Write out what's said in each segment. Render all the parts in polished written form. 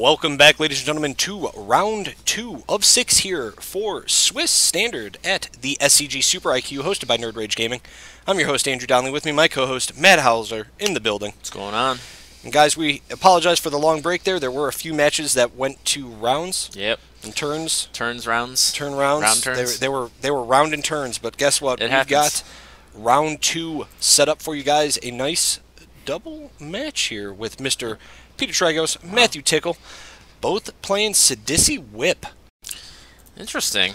Welcome back, ladies and gentlemen, to round 2 of 6 here for Swiss Standard at the SCG Super IQ, hosted by Nerd Rage Gaming. I'm your host, Andrew Donnelly. With me, my co-host, Matt Hauser, in the building. What's going on? And guys, we apologize for the long break there. There were a few matches that went to rounds. Yep. And turns. Turns, rounds. Turn rounds. Round turns. They were round and turns, but guess what? We've got round 2 set up for you guys. A nice double match here with Mr. Peter Tragos, Matthew Tickal, both playing Sidisi Whip. Interesting.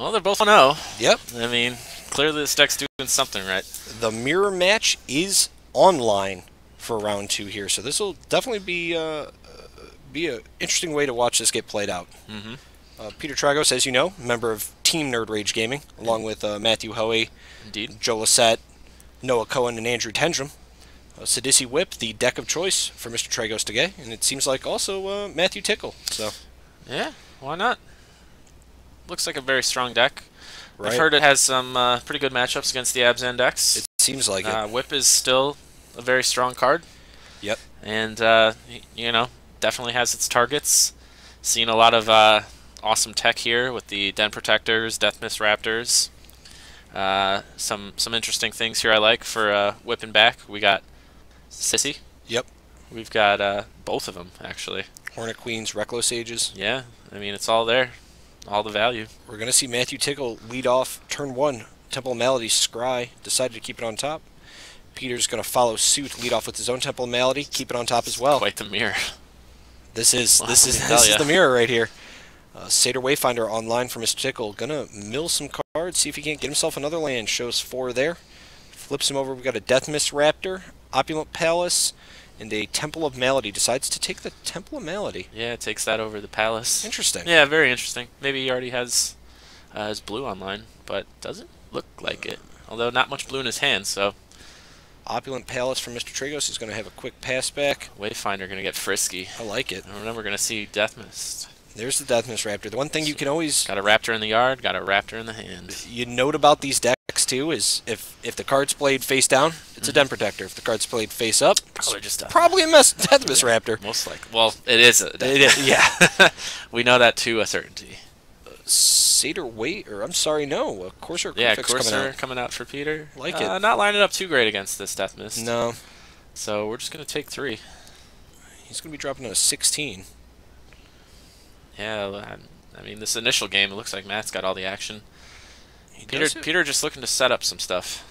Well, they're both 1-0. Yep. I mean, clearly this deck's doing something right. The mirror match is online for round 2 here, so this will definitely be an interesting way to watch this get played out. Mm-hmm. Peter Tragos, as you know, member of Team Nerd Rage Gaming, along with Matthew Hoey, indeed, Joe Lissette, Noah Cohen, and Andrew Tendrum. Sidisi Whip, the deck of choice for Mr. Tragos today, and it seems like also Matthew Tickal. So, yeah, why not? Looks like a very strong deck. Right. I've heard it has some pretty good matchups against the Abzan decks. It seems like it. Whip is still a very strong card. Yep. And, you know, definitely has its targets. Seen a lot of awesome tech here with the Den Protectors, Deathmist Raptors. Some interesting things here I like for whipping back. We got Sidisi. Yep. We've got both of them, actually. Hornet Queens, Reckless Sages. Yeah. I mean, it's all there. All the value. We're going to see Matthew Tickal lead off turn 1. Temple of Malady, Scry. Decided to keep it on top. Peter's going to follow suit, lead off with his own Temple of Malady. Keep it on top as well. Quite the mirror. This is the mirror right here. Satyr Wayfinder online for Mr. Tickal. Going to mill some cards, see if he can't get himself another land. Shows 4 there. Flips him over. We've got a Deathmist Raptor, Opulent Palace, and a Temple of Malady. Decides to take the Temple of Malady. Yeah, it takes that over the Palace. Interesting. Yeah, very interesting. Maybe he already has his blue online, but doesn't look like it. Although not much blue in his hand, so. Opulent Palace from Mr. Tragos is going to have a quick pass back. Wayfinder going to get frisky. I like it. And then we're going to see Deathmist. There's the Deathmist Raptor. The one thing you can always... Got a Raptor in the yard, got a Raptor in the hand. You note about these decks, too, is if the card's played face down, it's a Den Protector. If the card's played face up, it's probably a Deathmist Raptor. Most likely. Well, it is a Deathmist. Yeah. We know that to a certainty. Courser. Yeah, Courser coming out for Peter. Like it. Not lining up too great against this Deathmist. No. So we're just going to take 3. He's going to be dropping a 16. Yeah, I mean, this initial game, it looks like Matt's got all the action. Peter just looking to set up some stuff.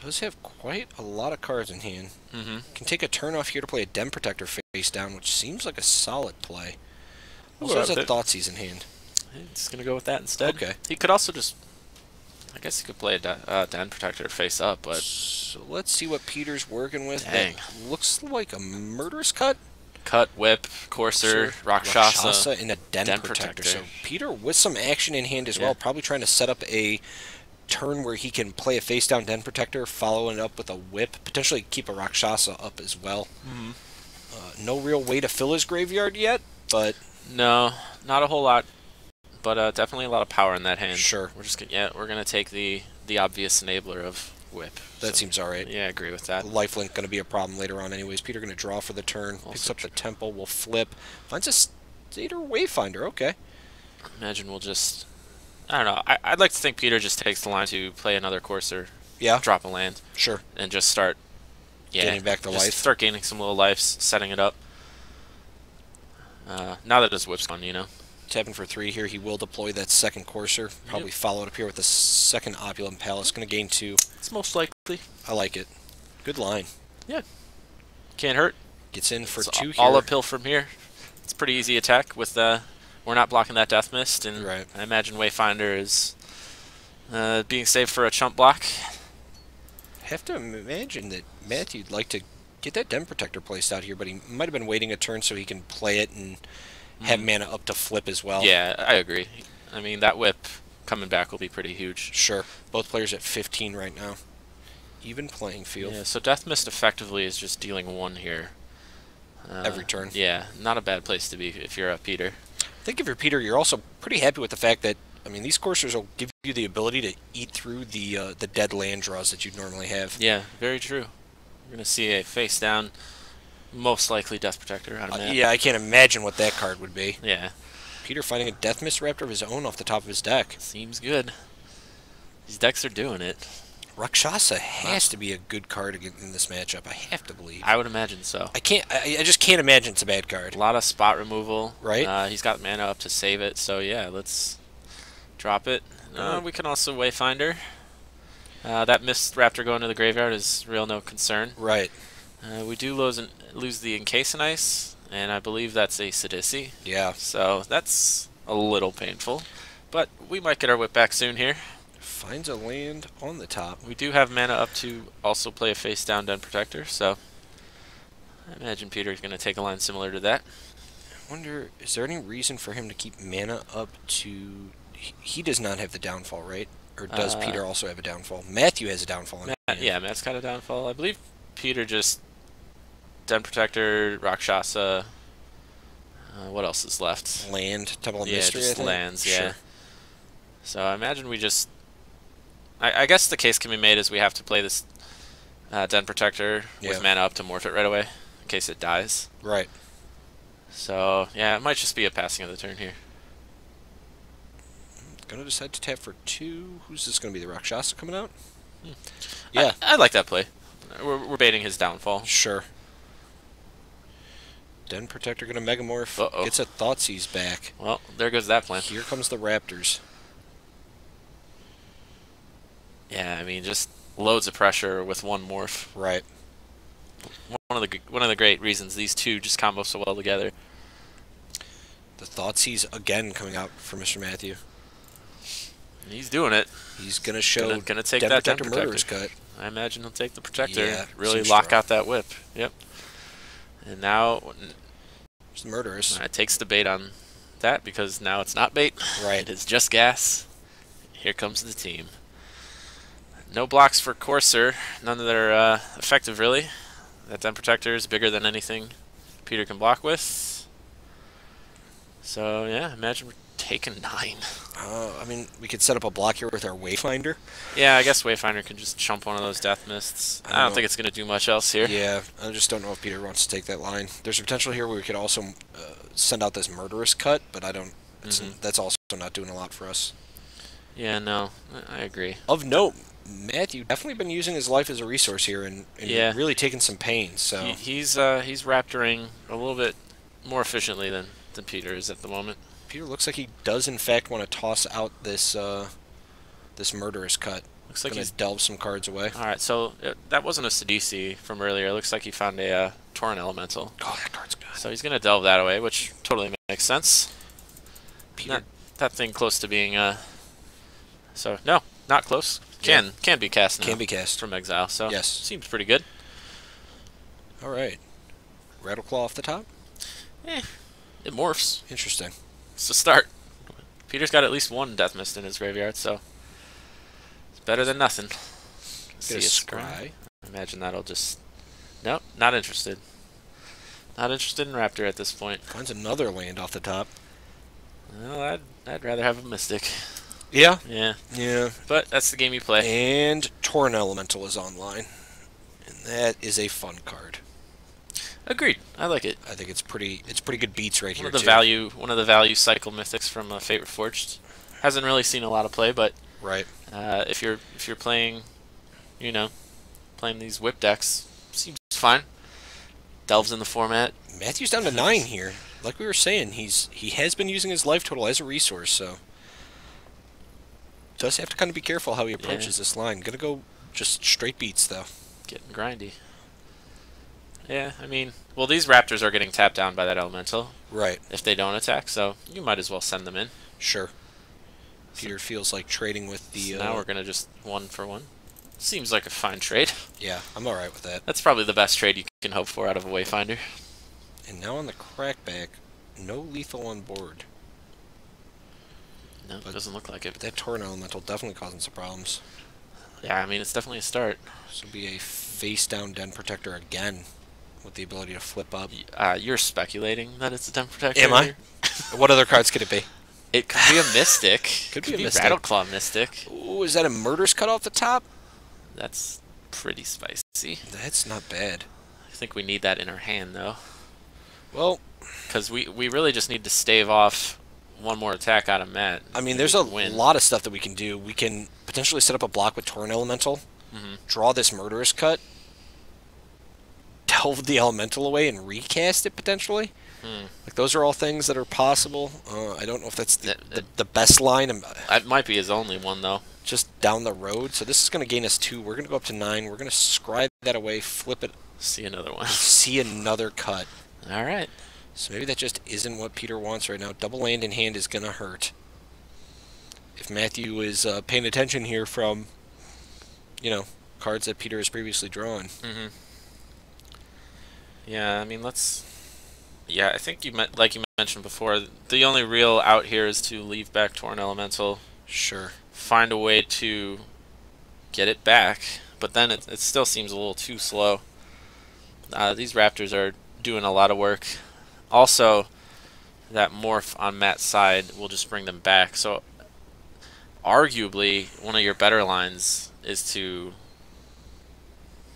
Does have quite a lot of cards in hand. Mm-hmm. Can take a turn off here to play a Den Protector face down, which seems like a solid play. Also has a Thoughtseize in hand. He's going to go with that instead. Okay. He could also just... I guess he could play a Den Protector face up, but... So let's see what Peter's working with. Dang. That looks like a Murderous Cut. Whip, Courser, Rakshasa, and a Den Protector. So Peter with some action in hand as well, probably trying to set up a turn where he can play a face-down Den Protector, following it up with a Whip, potentially keep a Rakshasa up as well. Mm-hmm. No real way to fill his graveyard yet, but... No, not a whole lot, but definitely a lot of power in that hand. Sure. We're just gonna, we're going to take the obvious enabler of Whip. That seems all right. Yeah, I agree with that. Lifelink going to be a problem later on anyways. Peter going to draw for the turn. Picks up the Temple. Will flip. Finds a Satyr Wayfinder. Okay. Imagine we'll just... I don't know. I'd like to think Peter just takes the line to play another Courser. Yeah. Drop a land. Sure. And just start... Yeah, gaining back the life. Start gaining some little lives, setting it up. Now that his Whip's gone, you know. Tapping for 3 here. He will deploy that second Courser. Probably follow it up here with the second Opulent Palace. Going to gain 2. It's most likely. I like it. Good line. Yeah. Can't hurt. Gets in for 2 here. All uphill from here. It's a pretty easy attack with we're not blocking that Deathmist, and I imagine Wayfinder is being saved for a chump block. I have to imagine that Matthew'd like to get that Den Protector placed out here, but he might have been waiting a turn so he can play it and have mana up to flip as well. Yeah, I agree. I mean, that Whip coming back will be pretty huge. Sure. Both players at 15 right now. Even playing field. Yeah, so Deathmist effectively is just dealing 1 here. Every turn. Yeah, not a bad place to be if you're a Peter. I think if you're Peter, you're also pretty happy with the fact that, I mean, these Coursers will give you the ability to eat through the dead land draws that you'd normally have. Yeah, very true. We're going to see a face down most likely Death Protector. Yeah, I can't imagine what that card would be. Yeah. Peter fighting a Deathmist Raptor of his own off the top of his deck. Seems good. These decks are doing it. Rakshasa has to be a good card in this matchup. I have to believe. I would imagine so. I just can't imagine it's a bad card. A lot of spot removal. Right. He's got mana up to save it. So yeah, let's drop it. We can also Wayfinder. That Mist Raptor going to the graveyard is real no concern. Right. We do lose the Encase and Ice, and I believe that's a Sidisi. Yeah. So that's a little painful, but we might get our whip back soon here. Finds a land on the top. We do have mana up to also play a face-down Den Protector, so I imagine Peter's going to take a line similar to that. I wonder, is there any reason for him to keep mana up to... He does not have the downfall, right? Or does Peter also have a downfall? Matthew has a downfall. Matt's got a downfall. I believe Peter just... Den Protector, Rakshasa... what else is left? Land, Temple of Mystery, just lands, yeah. Sure. So I imagine we just... I guess the case can be made is we have to play this Den Protector with mana up to morph it right away in case it dies. Right. So, yeah, it might just be a passing of the turn here. Going to decide to tap for 2. Who's this going to be? The Rakshasa coming out? Hmm. Yeah. I like that play. We're baiting his downfall. Sure. Den Protector going to Megamorph. Uh-oh. Gets a Thoughtseize back. Well, there goes that plan. Here comes the Raptors. Yeah, I mean, just loads of pressure with one morph. Right. One of the great reasons these two just combo so well together. The Thoughtseize again coming out for Mr. Matthew. And he's doing it. He's gonna show. Gonna take that Den Protector. Murderous Cut. I imagine he'll take the Protector. Yeah, really lock out that whip. Yep. And now, it's Murderous. It takes the bait on that because now it's not bait. Right. It's just gas. Here comes the team. No blocks for Courser, none that are effective really. That Den Protector is bigger than anything Peter can block with. So yeah, imagine we're taking 9. I mean, we could set up a block here with our Wayfinder. Yeah, I guess Wayfinder can just chump one of those Death Mists. I don't think it's going to do much else here. Yeah, I just don't know if Peter wants to take that line. There's a potential here where we could also send out this Murderous Cut, but I don't. That's also not doing a lot for us. Yeah, no, I agree. Of note, Matthew definitely been using his life as a resource here and really taking some pain. So he's raptoring a little bit more efficiently than Peter is at the moment. Peter looks like he does in fact want to toss out this this Murderous Cut. Looks like he's delved some cards away. All right, so that wasn't a Sidisi from earlier. It looks like he found a Torrent Elemental. Oh, that card's good. So he's going to delve that away, which totally makes sense. Peter, that thing close to being so no, not close. Can be cast now. Can be cast. From exile, so yes. Seems pretty good. All right. Rattleclaw off the top? It morphs. Interesting. It's a start. Peter's got at least one Death Mist in his graveyard, so it's better than nothing. See a Scry. Imagine that'll just... Nope, not interested. Not interested in Raptor at this point. Finds another land off the top. Well, I'd rather have a Mystic. Yeah? Yeah. Yeah. But that's the game you play. And Torrent Elemental is online. And that is a fun card. Agreed. I like it. I think it's pretty good beats right here, too. One of the value cycle mythics from Fate Reforged. Hasn't really seen a lot of play, but right. If you're playing, playing these whip decks, seems fine. Delves in the format. Matthew's down to 9 here. Like we were saying, he has been using his life total as a resource, so does have to kind of be careful how he approaches this line. Gonna go just straight beats though. Getting grindy. Yeah, I mean, well, these Raptors are getting tapped down by that Elemental. Right. If they don't attack, so you might as well send them in. Sure. Peter feels like trading with the. So now we're gonna just 1 for 1. Seems like a fine trade. Yeah, I'm all right with that. That's probably the best trade you can hope for out of a Wayfinder. And now on the crackback, no lethal on board. No, it doesn't look like it. But that Torrent Elemental definitely causing some problems. Yeah, I mean, it's definitely a start. This will be a face-down Den Protector again with the ability to flip up. You're speculating that it's a Den Protector? Am I? What other cards could it be? It could be a Mystic. could be a Mystic. Rattleclaw Mystic. Ooh, is that a Murderous Cut off the top? That's pretty spicy. That's not bad. think we need that in our hand, though. Well, because we really just need to stave off one more attack out of Matt. I mean, there's a lot of stuff that we can do. We can potentially set up a block with Torrent Elemental, draw this Murderous Cut, delve the Elemental away and recast it potentially. Like, those are all things that are possible. I don't know if that's the best line. That might be his only one, though. Just down the road. So this is going to gain us 2. We're going to go up to 9. We're going to scribe that away, flip it. See another one. See another cut. All right. So maybe that just isn't what Peter wants right now. Double land in hand is going to hurt. If Matthew is paying attention here from, you know, cards that Peter has previously drawn. Yeah, I mean, let's... Yeah, I think you meant, like you mentioned before, the only real out here is to leave back Torrent Elemental. Sure. Find a way to get it back, but then it still seems a little too slow. These Raptors are doing a lot of work. Also, that morph on Matt's side will just bring them back. So, arguably, one of your better lines is to,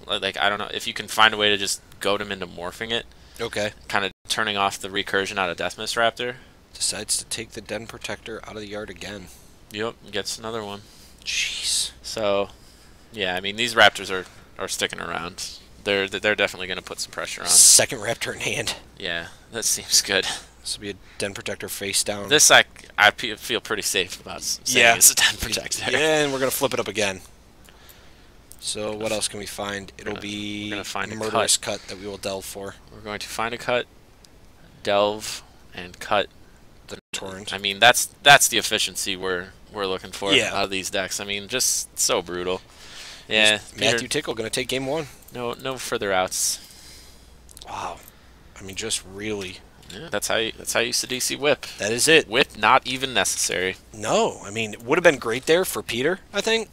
like, I don't know, if you can find a way to just goad him into morphing it. Okay. Kind of turning off the recursion out of Deathmist Raptor. Decides to take the Den Protector out of the yard again. Yep, gets another one. Jeez. So, yeah, I mean, these Raptors are sticking around. They're definitely going to put some pressure on. Second Raptor in hand. Yeah, that seems good. This will be a Den Protector face down. This I feel pretty safe about saying it's a Den Protector. Yeah, and we're going to flip it up again. So what else can we find? It'll be a Murderous Cut that we will delve for. We're going to find a cut, delve, and cut the Torrent. I mean, that's the efficiency we're looking for out of these decks. I mean, just so brutal. Yeah, Matthew Tickal going to take game 1. No further outs. Wow, I mean, just really. Yeah, that's how you Sidisi Whip. That is it. Whip not even necessary. No, I mean, it would have been great there for Peter, I think,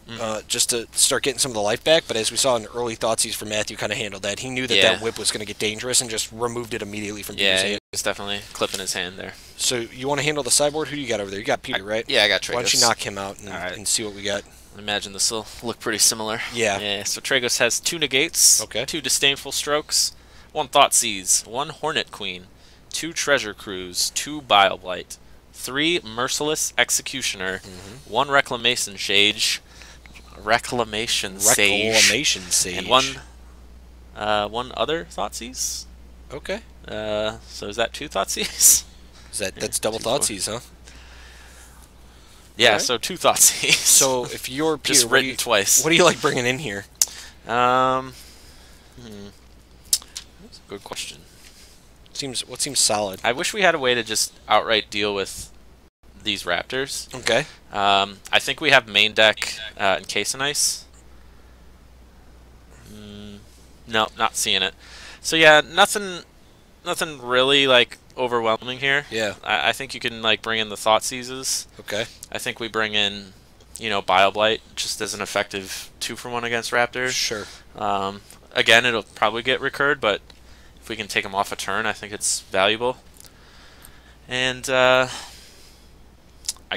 just to start getting some of the life back. But as we saw in early Thoughtseize from Matthew, kind of handled that. He knew that that whip was going to get dangerous and just removed it immediately from Peter's hand. Yeah, he was definitely clipping his hand there. So you want to handle the sideboard? Who do you got over there? You got Peter, right? Yeah, I got Tragos. Why don't you knock him out and see what we got? I imagine this will look pretty similar. Yeah. Yeah. So Tragos has 2 negates, 2 Disdainful Strokes, 1 Thoughtseize, 1 Hornet Queen, 2 Treasure Crews, 2 Bioblight, 3 Merciless Executioner, 1 Reclamation Sage, and 1 other Thoughtseize. Okay. So is that 2 Thoughtseize? Is that that's double Thoughtseize, huh? Yeah. Right. So 2 Thoughtseize. So if you're Peter, just written twice. What do you like bringing in here? That's a good question. What seems solid? I wish we had a way to just outright deal with these Raptors. Okay. I think we have main deck Encase in Ice. No, not seeing it. So yeah, nothing really like overwhelming here. Yeah. I think you can like bring in the Thoughtseizes. Okay. I think we bring in, you know, Bioblight just as an effective 2-for-1 against Raptors. Sure. Again, it'll probably get recurred, but if we can take them off a turn, I think it's valuable. And I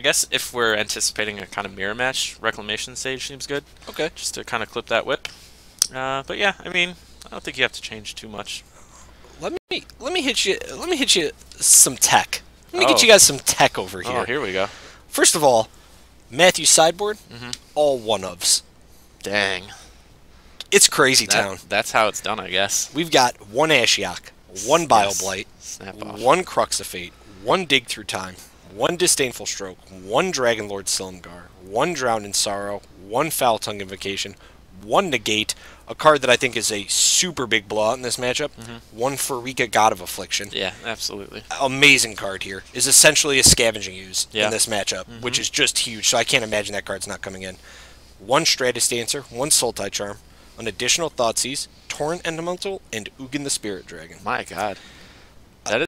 guess if we're anticipating a kind of mirror match, Reclamation Sage seems good. Okay. Just to kind of clip that whip. But yeah, I mean, I don't think you have to change too much. Let me hit you some tech. Let me get you guys some tech over here. Oh, here we go. First of all, Matthew's sideboard, all one-ofs. Dang. It's crazy town. That's how it's done, I guess. We've got 1 Ashiok, 1 Bioblight, 1 Crux of Fate, 1 Dig Through Time, 1 Disdainful Stroke, 1 Dragon Lord Silumgar, 1 Drown in Sorrow, 1 Foul Tongue Invocation, 1 Negate, a card that I think is a super big blowout in this matchup, 1 Pharika, God of Affliction. Yeah, absolutely. Amazing card here. Is essentially a scavenging use in this matchup, which is just huge, so I can't imagine that card's not coming in. 1 Stratus Dancer, 1 Sultai Charm, an additional Thoughtseize, Torrent Elemental, and Ugin the Spirit Dragon. My God, that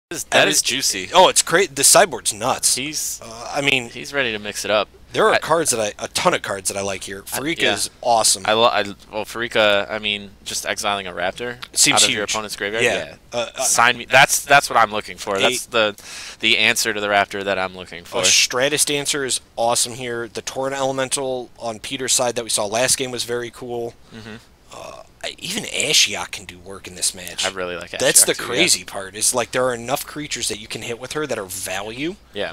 is juicy. Oh, it's crazy. The sideboard's nuts. He's, I mean, he's ready to mix it up. There are cards that a ton of cards that I like here. Pharika is awesome. Well, Pharika, I mean, just exiling a Raptor seems out of your opponent's graveyard. Yeah, sign me. That's what I'm looking for. That's the answer to the Raptor that I'm looking for. Stratus Dancer is awesome here. The Torrent Elemental on Peter's side that we saw last game was very cool. Even Ashiok can do work in this match. I really like Ashiok. That's the crazy part. Is like there are enough creatures that you can hit with her that are value. Yeah.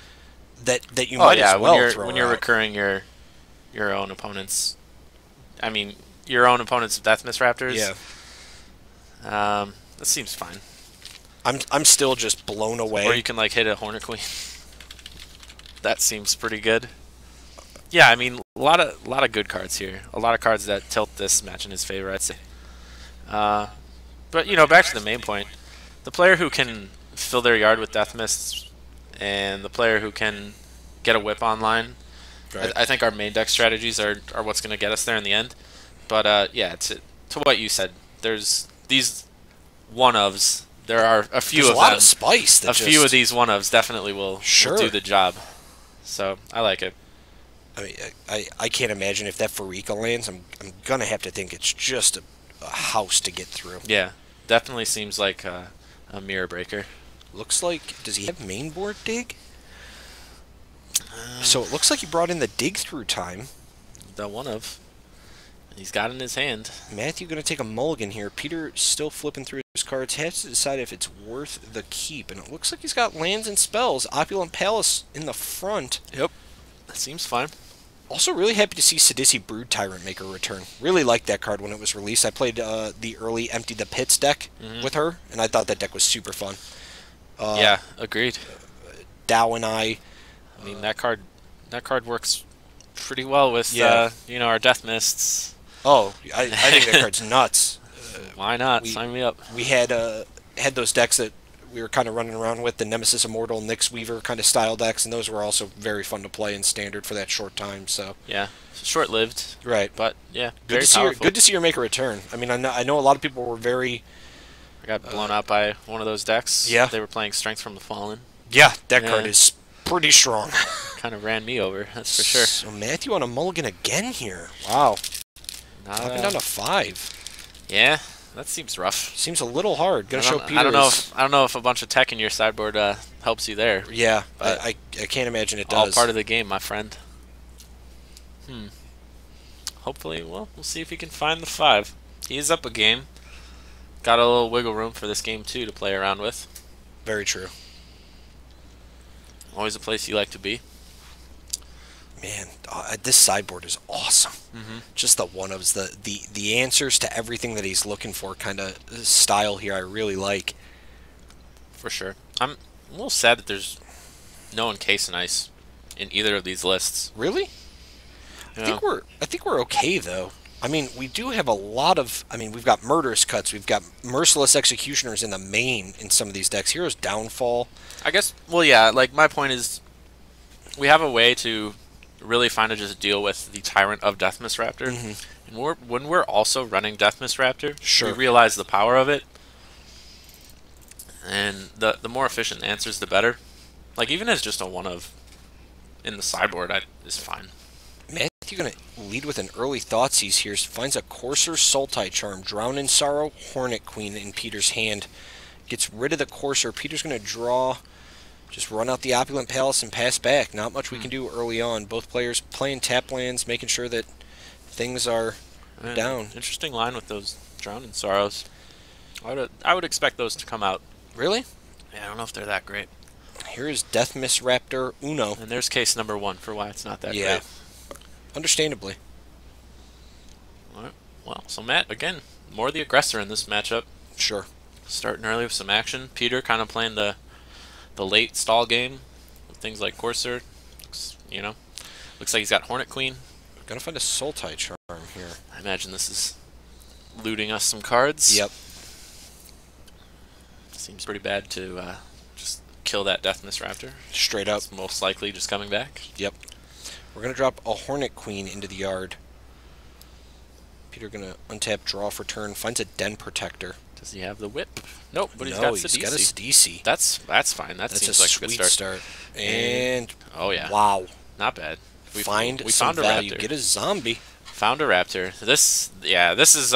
That you might as well throw. When you're recurring your own opponents, I mean your own opponents of Deathmist Raptors. Yeah. That seems fine. I'm still just blown away. Or you can like hit a Hornet Queen. That seems pretty good. Yeah, I mean a lot of good cards here. A lot of cards that tilt this match in his favor, I'd say. But you know, back to the main point, the player who can fill their yard with Death Mists and the player who can get a whip online, right. I think our main deck strategies are what's going to get us there in the end. But yeah, to what you said, there's these one-ofs. There are a few of them. There's a lot of spice. That just... few of these one-ofs definitely will do the job. So I like it. I mean, I can't imagine if that Pharika lands. I'm gonna have to think it's just a house to get through. Yeah, definitely seems like a mirror breaker. Looks like, does he have main board dig? So it looks like he brought in the Dig Through Time. The one of. He's got in his hand. Matthew going to take a mulligan here. Peter still flipping through his cards. Has to decide if it's worth the keep. And it looks like he's got lands and spells. Opulent Palace in the front. Yep. That seems fine. Also really happy to see Sidisi Brood Tyrant make her return. Really liked that card when it was released. I played the early Empty the Pits deck with her, and I thought that deck was super fun. Yeah, agreed. Dow and I mean that card works pretty well with you know, our Death Mists. Oh, I think that card's nuts. Why not? Sign me up. We had had those decks that we were kind of running around with, the Nemesis Immortal, Nyx Weaver kind of style decks, and those were also very fun to play in Standard for that short time. So yeah, short-lived. Right, but yeah, good to see her. Good to see her make a return. I mean, I know a lot of people were very. I got blown out by one of those decks. Yeah, they were playing Strength from the Fallen. Yeah, that card is pretty strong. Kind of ran me over. That's for sure. So Matthew on a mulligan again here. Wow. Knocking down to 5. Yeah. That seems rough. Seems a little hard. Gonna show Peter. I don't know if a bunch of tech in your sideboard helps you there. Yeah, but I can't imagine it does. All part of the game, my friend. Hmm. Hopefully, well, we'll see if he can find the 5. He is up a game. Got a little wiggle room for this game too to play around with. Very true. Always a place you like to be. Man, this sideboard is awesome. Just the one-ofs, the answers to everything that he's looking for kind of style here I really like. For sure. I'm a little sad that there's no Encase and Ice in either of these lists. Really? Yeah. I think we're okay, though. I mean, we do have a lot of... I mean, we've got Murderous Cuts. We've got Merciless Executioners in the main in some of these decks. Hero's Downfall. I guess... Well, yeah, like, my point is we have a way to... really fun to just deal with the Tyrant of Deathmist Raptor. And when we're also running Deathmist Raptor, we realize the power of it. And the more efficient the answers, the better. Like, even as just a one-of in the sideboard is fine. Matthew going to lead with an early Thoughtseize here. Finds a Courser, Sultai Charm, Drown in Sorrow, Hornet Queen in Peter's hand. Gets rid of the Courser. Peter's going to draw... Just run out the Opulent Palace and pass back. Not much we can do early on. Both players playing tap lands, making sure that things are down. Interesting line with those Drown in Sorrows. I would expect those to come out. Really? Yeah, I don't know if they're that great. Here is Deathmist Raptor Uno. And there's case number 1 for why it's not that great. Understandably. All right. Well, so Matt, again, more the aggressor in this matchup. Sure. Starting early with some action. Peter kind of playing the late stall game, with things like Corsair. You know, looks like he's got Hornet Queen. Gonna find a Sultai Charm here. I imagine this is looting us some cards. Yep. Seems pretty bad to just kill that Deathmist Raptor. Straight up. It's most likely just coming back. Yep. We're gonna drop a Hornet Queen into the yard. Peter gonna untap, draw for turn, finds a Den Protector. Does he have the whip? Nope, but he's got Sidisi. He's got a Sidisi. That's fine. That seems like a good start. And oh yeah, wow, not bad. We found a raptor. Get a zombie. Found a raptor. This is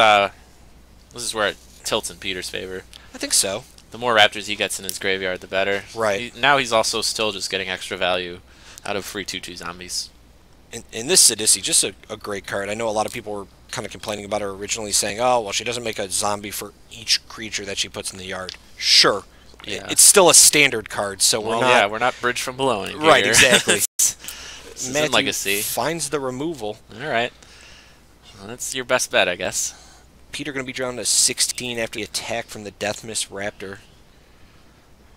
where it tilts in Peter's favor. I think so. The more raptors he gets in his graveyard, the better. Right. Now he's also still just getting extra value out of free 2/2 zombies. And this Sidisi, just a great card. I know a lot of people were kind of complaining about her originally saying, oh, well, she doesn't make a zombie for each creature that she puts in the yard. Sure. Yeah. It's still a standard card, so we're not... Yeah, we're not Bridge from Blowing here. Right, exactly. Matthew Legacy finds the removal. All right. Well, that's your best bet, I guess. Peter going to be drawn to 16 after the attack from the Deathmist Raptor.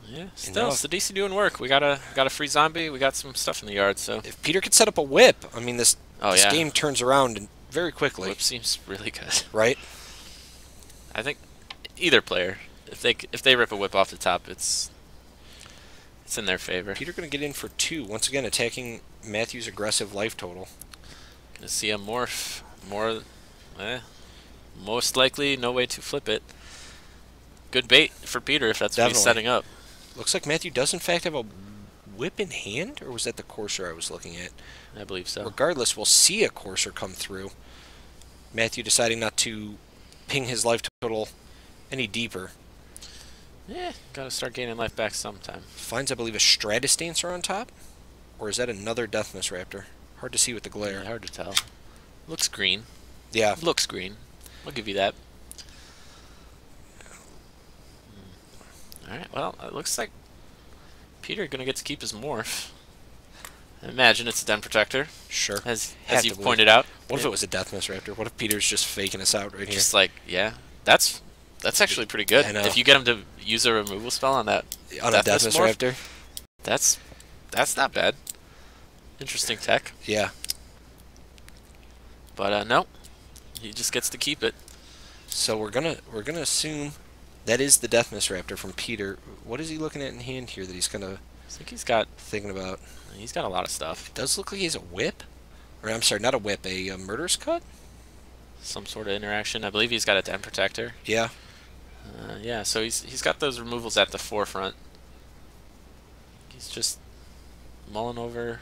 Yeah, still, Sidisi doing work. We got a free zombie. We got some stuff in the yard, so... If Peter could set up a whip, I mean, this game turns around very quickly. Whip seems really good. Right? I think either player... If they rip a whip off the top, it's in their favor. Peter going to get in for 2 once again, attacking Matthew's aggressive life total. Going to see a morph, most likely no way to flip it. Good bait for Peter if that's what he's setting up. Looks like Matthew does in fact have a whip in hand, or was that the Courser I was looking at? I believe so. Regardless, we'll see a Courser come through. Matthew deciding not to ping his life total any deeper. Yeah, gotta start gaining life back sometime. Finds, I believe, a Stratus Dancer on top? Or is that another Deathmist Raptor? Hard to see with the glare. Yeah, hard to tell. Looks green. Yeah. Looks green. I'll give you that. Alright, well, it looks like Peter gonna get to keep his morph. I imagine it's a Den Protector. Sure. As you've pointed out. What if it was a Deathmist Raptor? What if Peter's just faking us out right here? Just like, yeah, that's actually pretty good. If you get him to use a removal spell on that Deathmist Raptor, that's not bad. Interesting tech. Yeah. But no, he just gets to keep it. So we're gonna assume that is the Deathmist Raptor from Peter. What is he looking at in hand here that he's kind of? I think he's got thinking about. He's got a lot of stuff. It does look like he has a whip, or I'm sorry, not a whip, a murderous cut. Some sort of interaction. I believe he's got a Den Protector. Yeah. Yeah, so he's got those removals at the forefront. He's just mulling over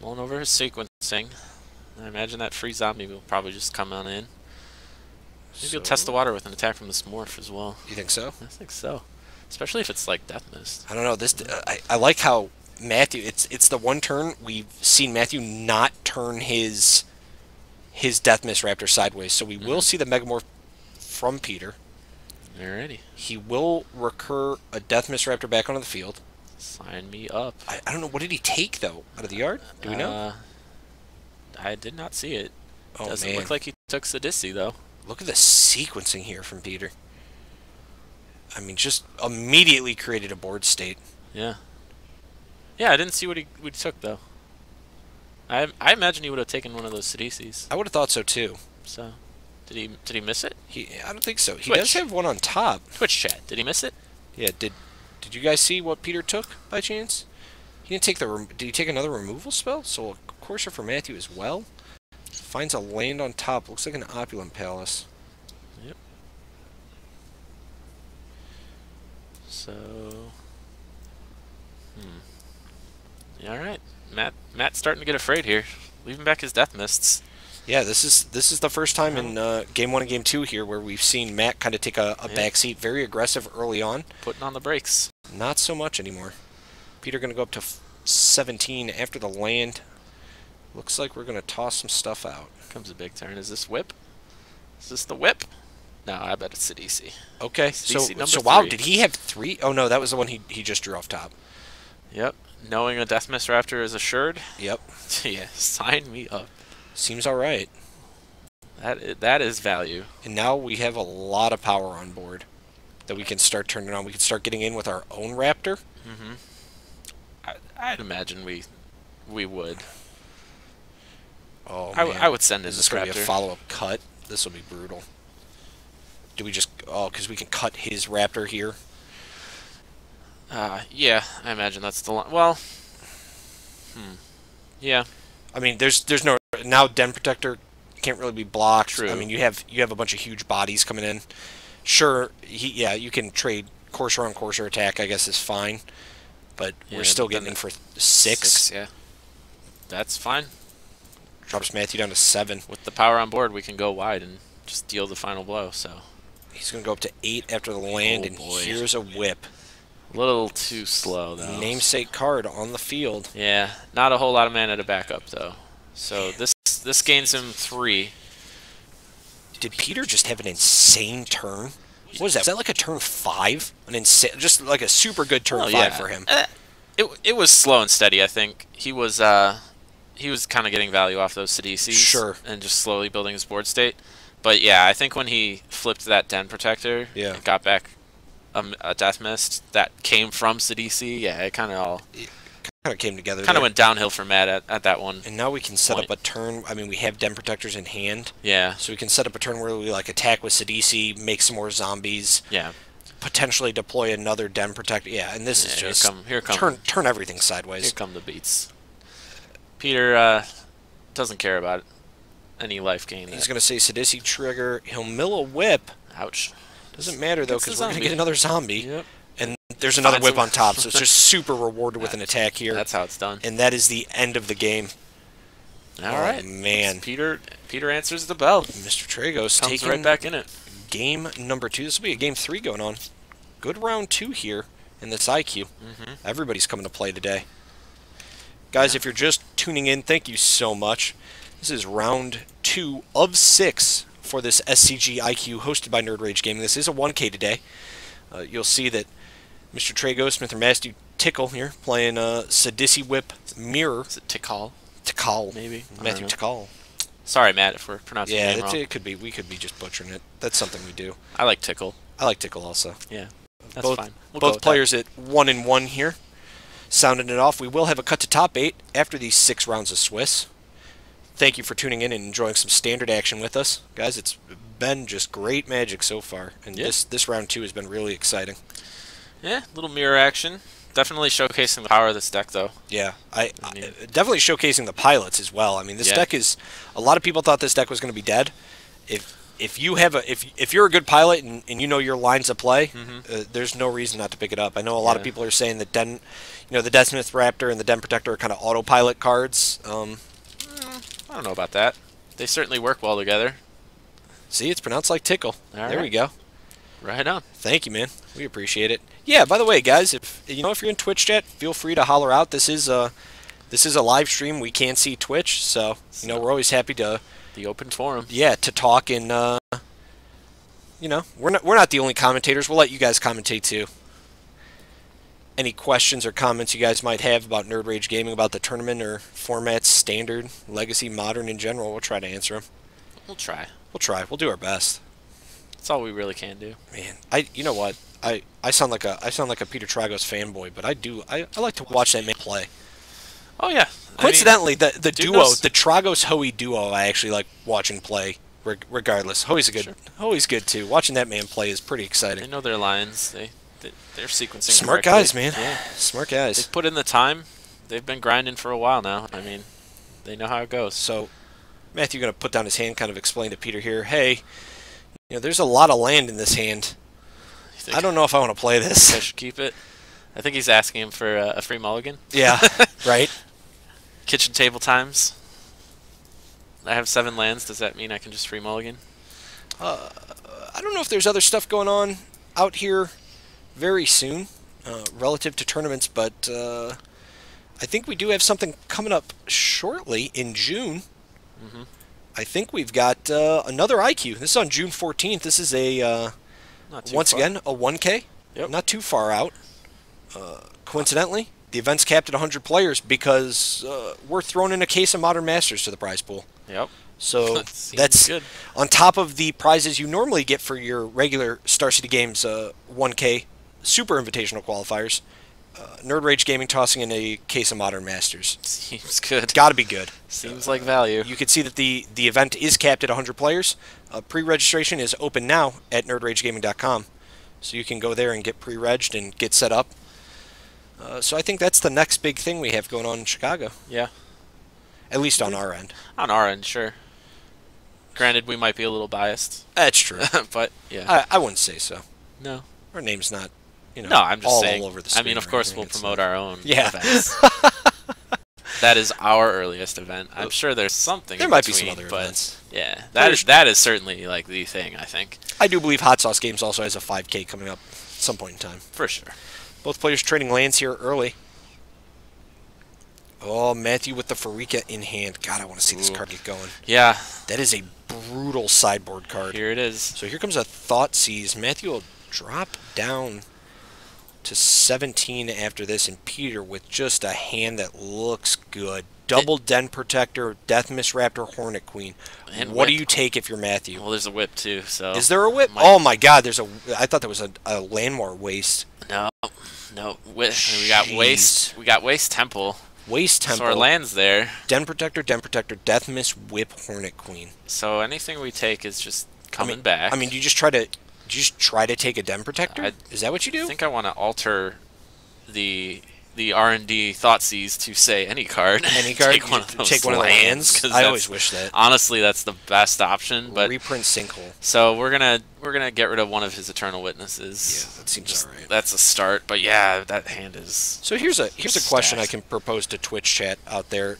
his sequencing. I imagine that free zombie will probably just come on in. Maybe he'll test the water with an attack from this morph as well. You think so? I think so. Especially if it's like Deathmist. I don't know. This I like how Matthew. It's the one turn we've seen Matthew not turn his Deathmist Raptor sideways. So we will see the Megamorph from Peter. Alrighty. He will recur a Deathmist Raptor back onto the field. Sign me up. I don't know. What did he take, though? Out of the yard? Do we know? I did not see it. Oh, doesn't man. Look like he took Sidisi, though. Look at the sequencing here from Peter. I mean, just immediately created a board state. Yeah. Yeah, I didn't see what he took, though. I imagine he would have taken one of those Sidisis. I would have thought so, too. So... Did he miss it? I don't think so. He does have one on top. Twitch chat. Did he miss it? Yeah. Did you guys see what Peter took by chance? He didn't take Did he take another removal spell? So a Courser for Matthew as well. Finds a land on top. Looks like an Opulent Palace. Yep. So. Yeah, all right. Matt's starting to get afraid here. Leaving back his death mists. Yeah, this is the first time in Game 1 and Game 2 here where we've seen Matt kind of take a backseat, very aggressive early on. Putting on the brakes. Not so much anymore. Peter going to go up to 17 after the land. Looks like we're going to toss some stuff out. Comes a big turn. Is this whip? Is this the whip? No, I bet it's Sidisi. Okay, Sidisi so wow, did he have 3? Oh, no, that was the one he just drew off top. Yep, knowing a Deathmist Raptor is assured. Yep. Yeah, sign me up. Seems all right. That is value. And now we have a lot of power on board that we can start turning on. We can start getting in with our own Raptor. Mm-hmm. I'd imagine we would. Oh, man. I would send in this Raptor. Is this going to be a follow-up cut? This will be brutal. Do we just... Oh, because we can cut his Raptor here. Yeah, I imagine that's the line. Well... Yeah. I mean, there's no... Now Den Protector can't really be blocked. True. I mean, you have a bunch of huge bodies coming in. Sure, you can trade Courser on Courser attack, I guess, is fine. But yeah, we're still getting in for 6. 6, yeah. That's fine. Drops Matthew down to 7. With the power on board, we can go wide and just deal the final blow. So he's going to go up to 8 after the land, and here's a whip. A little too slow, though. Namesake card on the field. Yeah, not a whole lot of mana to back up, though. So this gains him 3. Did Peter just have an insane turn? What is that? Was that like a turn 5? An insane, just like a super good turn 5 for him. It was slow and steady. I think he was kind of getting value off those Sidisis, sure, and just slowly building his board state. But yeah, I think when he flipped that Den Protector, and got back a Deathmist that came from Sidisi, it kind of all came together. Kind of went downhill for Matt at that one. And now we can set up a turn. I mean, we have Den Protectors in hand. Yeah. So we can set up a turn where we like attack with Sidisi, make some more zombies. Yeah. Potentially deploy another Den Protector. Yeah. And this is just here come turn everything sideways. Here come the beats. Peter doesn't care about any life gain. He's going to say Sidisi trigger. He'll mill a whip. Ouch. Doesn't matter though, because we're going to get another zombie. Yep. And there's another whip on top, so it's just super rewarded with an attack here. That's how it's done. And that is the end of the game. All right. Man. Peter answers the bell. Mr. Tragos taking right back in it. Game number 2. This will be a game 3 going on. Good round 2 here in this IQ. Everybody's coming to play today. Guys, if you're just tuning in, thank you so much. This is round 2 of 6 for this SCG IQ hosted by Nerd Rage Gaming. This is a 1K today. You'll see that Mr. Tragos, Smith, and Matthew Tickal here playing Sidisi Whip Mirror. Is it Tickal? Tickal. Maybe. Matthew Tickal. Sorry, Matt, if we're pronouncing it wrong. Yeah, it could be. We could be just butchering it. That's something we do. I like Tickal. I like Tickal also. Yeah, that's fine. Both players at 1-1 here. Sounding it off. We will have a cut to top 8 after these 6 rounds of Swiss. Thank you for tuning in and enjoying some standard action with us. Guys, it's been just great magic so far. And this round 2 has been really exciting. Yeah, little mirror action. Definitely showcasing the power of this deck, though. Yeah, I definitely showcasing the pilots as well. I mean, this deck is... A lot of people thought this deck was going to be dead. If you have a if you're a good pilot and you know your lines of play, there's no reason not to pick it up. I know a lot of people are saying that the Deathmist Raptor and the Den Protector are kind of autopilot cards. I don't know about that. They certainly work well together. See, it's pronounced like Tickal. There we go. Right on. Thank you, man. We appreciate it. Yeah. By the way, guys, if you're in Twitch chat, feel free to holler out. This is a live stream. We can't see Twitch, so we're always happy to the open forum. Yeah, to talk and we're not the only commentators. We'll let you guys commentate too. Any questions or comments you guys might have about Nerd Rage Gaming, about the tournament or formats, standard, legacy, modern in general, we'll try to answer them. We'll try. We'll do our best. That's all we really can do. Man, you know what? I sound like a Peter Tragos fanboy, but I like to watch that man play. Oh yeah. Coincidentally, the duo, the Tragos Hoey duo, I actually like watching play. Regardless, Hoey's good too. Watching that man play is pretty exciting. They know their lines. They're sequencing. Smart guys, man. Yeah. Smart guys. They've put in the time. They've been grinding for a while now. I mean, they know how it goes. So, Matthew gonna put down his hand, kind of explain to Peter here. Hey. You know, there's a lot of land in this hand. I don't know if I want to play this. I should keep it. I think he's asking him for a free mulligan. Yeah, right? Kitchen table times. I have 7 lands. Does that mean I can just free mulligan? I don't know if there's other stuff going on out here very soon relative to tournaments, but I think we do have something coming up shortly in June. I think we've got another IQ. This is on June 14th. This is a, once again, a 1K. Yep. Not too far out. Coincidentally, the event's capped at 100 players because we're throwing in a case of Modern Masters to the prize pool. Yep. So that's good. On top of the prizes you normally get for your regular Star City Games 1K Super Invitational Qualifiers. Nerd Rage Gaming tossing in a case of Modern Masters. Seems good. It's got to be good. Seems like value. You can see that the event is capped at 100 players. Pre-registration is open now at nerdragegaming.com. So you can go there and get pre-regged and get set up. So I think that's the next big thing we have going on in Chicago. Yeah. At least on our end. On our end, sure. Granted, we might be a little biased. That's true. But, yeah. I wouldn't say so. No. Our name's not... You know, no, I'm just saying. All over the screen, I mean, of course, we'll promote our own events. That is our earliest event. I'm sure there's something. There might be some other events. Yeah, that is certainly like the thing. I think. I do believe Hot Sauce Games also has a 5K coming up at some point in time. For sure. Both players trading lands here early. Oh, Matthew with the Pharika in hand. God, I want to see this card get going. Yeah, that is a brutal sideboard card. Here it is. So here comes a Thoughtseize. Matthew will drop down to 17 after this, and Peter with just a hand that looks good. Double Den Protector, Deathmist Raptor, Hornet Queen. And what do you take if you're Matthew? Well, there's a whip too. So is there a whip? My oh my God! There's a. I thought there was a Landmore Waste. No, no. We got Waste. We got Waste Temple. Waste Temple. So our land's there. Den Protector, Den Protector, Deathmist, Whip, Hornet Queen. So anything we take is just coming back. I mean, you just try to. Do you just try to take a Den Protector? Is that what you do? I think I want to alter the R&D Thoughtseize to say any card. Any card? take one of the lands? I always wish that. Honestly, that's the best option. But reprint Sinkhole. So we're gonna get rid of one of his Eternal Witnesses. Yeah, that seems alright. That's a start. But yeah, that hand is so here's a question I can propose to Twitch chat out there.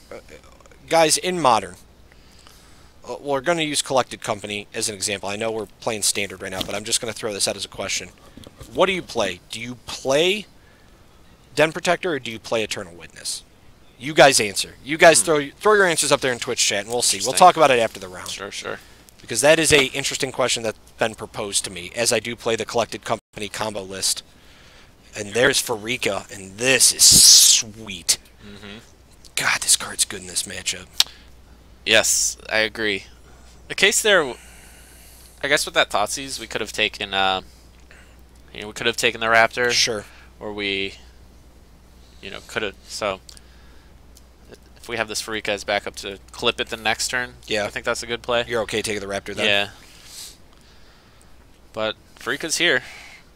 Guys, in Modern, we're going to use Collected Company as an example. I know we're playing Standard right now, but I'm just going to throw this out as a question. What do you play? Do you play Den Protector or do you play Eternal Witness? You guys answer. You guys throw your answers up there in Twitch chat, and we'll see. We'll talk about it after the round. Sure, sure. Because that is a interesting question that's been proposed to me, as I do play the Collected Company combo list. And there's Pharika, and this is sweet. Mm-hmm. God, this card's good in this matchup. Yes, I agree. The case there, I guess with that Thoughtseize, we could have taken, you know, we could have taken the Raptor. Sure. Or we, you know, could have. So if we have this Pharika as backup to clip it the next turn, yeah, I think that's a good play. You're okay taking the Raptor then. Yeah. But Farika's here.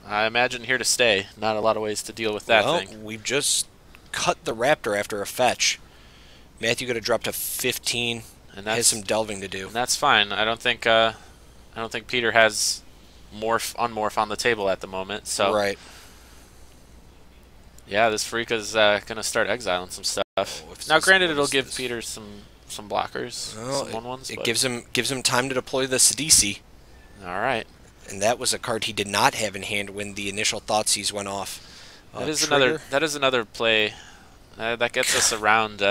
I imagine here to stay. Not a lot of ways to deal with that thing. Well, we've just cut the Raptor after a fetch. Matthew got to drop to 15. And has some delving to do. And that's fine. I don't think Peter has morph, unmorph on the table at the moment. So right. Yeah, this Pharika's gonna start exiling some stuff. Oh, now, granted, it'll give Peter some blockers, some 1/1s. It gives him time to deploy the Sidisi. All right. And that was a card he did not have in hand when the initial Thoughtseize went off. That is another. That is another play. That gets us around.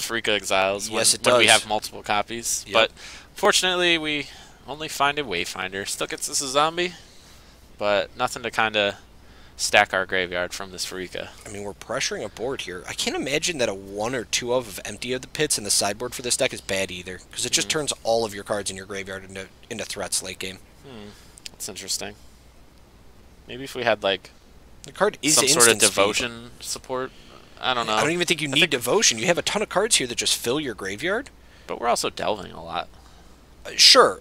Pharika exiles when we have multiple copies. Yep. But fortunately, we only find a Wayfinder. Still gets us a zombie, but nothing to kind of stack our graveyard from this Pharika. I mean, we're pressuring a board here. I can't imagine that a 1 or 2 of Empty the Pits in the sideboard for this deck is bad either, because it just turns all of your cards in your graveyard into threats late game. That's interesting. Maybe if we had like the card is some sort of devotion support. I don't know. I don't even think you need devotion. You have a ton of cards here that just fill your graveyard. But we're also delving a lot. Sure,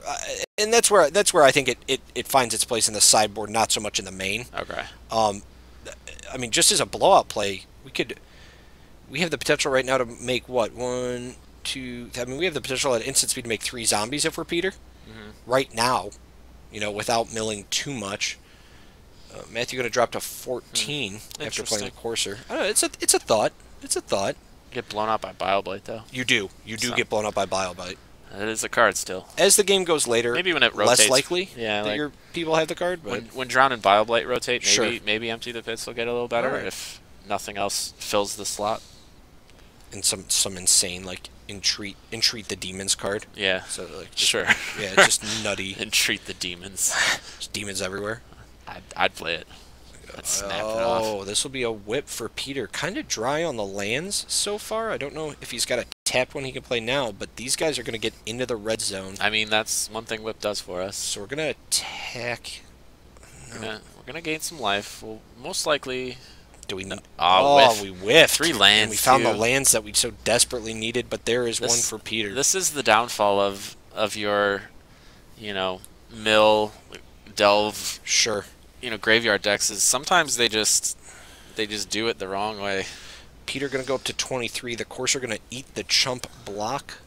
and that's where I think it finds its place in the sideboard, not so much in the main. Okay. I mean, just as a blowout play, we have the potential right now to make what 1, 2. I mean, we have the potential at instant speed to make 3 zombies if we're Peter. Right now, you know, without milling too much. Matthew going to drop to 14 after playing the Courser. I don't know, it's a thought. It's a thought. You get blown out by Bioblight, though. You do. You do get blown out by Bioblight. That is a card still. As the game goes later, maybe when it rotates, less likely that your people have the card. But when Drown and Bioblight rotate, maybe Empty the Pits will get a little better if nothing else fills the slot. And some insane, like, Entreat the Demons card. Yeah. So, like, yeah, it's just nutty. Entreat the Demons. There's demons everywhere. I'd play it. I'd snap it off. Oh, this will be a whip for Peter. Kind of dry on the lands so far. I don't know if he's got a tapped one he can play now, but these guys are going to get into the red zone. I mean, that's one thing whip does for us. So we're going to attack. No. We're going to gain some life. We'll most likely... Do we need... Oh, we whiffed. 3 lands, and we found the lands that we so desperately needed, but there is one for Peter. This is the downfall of your, you know, mill, delve... Sure. You know, graveyard decks is sometimes they just do it the wrong way. Peter gonna go up to 23. The Corsair gonna eat the chump block.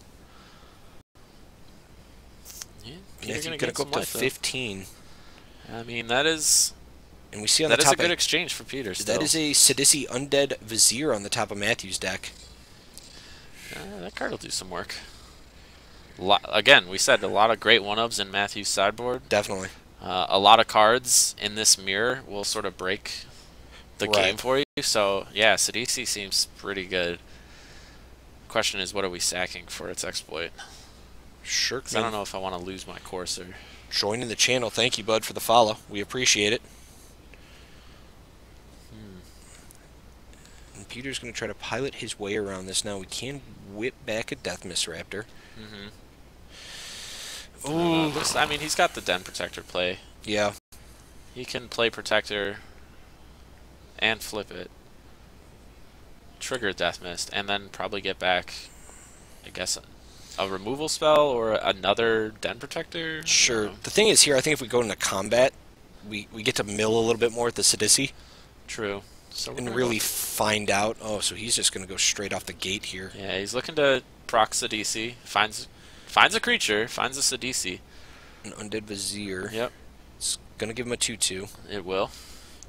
Yeah, Peter's gonna go up to 15. I mean, that is, and we see on the top that is a good exchange for Peter. That is a Sidisi Undead Vizier on the top of Matthew's deck. That card will do some work. Again, we said a lot of great one-ups in Matthew's sideboard. Definitely. A lot of cards in this mirror will sort of break the game for you. So, yeah, Sidisi seems pretty good. Question is, what are we sacking for its exploit? Sure. I don't know if I want to lose my Courser. Joining the channel. Thank you, bud, for the follow. We appreciate it. And Peter's going to try to pilot his way around this now. We can whip back a Deathmist Raptor. Mm-hmm. Ooh. I mean, he's got the Den Protector play. Yeah. He can play Protector and flip it. Trigger Deathmist, and then probably get back, I guess, a removal spell or another Den Protector? Sure. The thing is here, I think if we go into combat, we get to mill a little bit more at the Sidisi. True. So and really find out. Oh, so he's just going to go straight off the gate here. Yeah, he's looking to proc Sidisi. Finds a creature. Finds a Sidisi. An Undead Vizier. Yep. It's going to give him a 2-2. It will.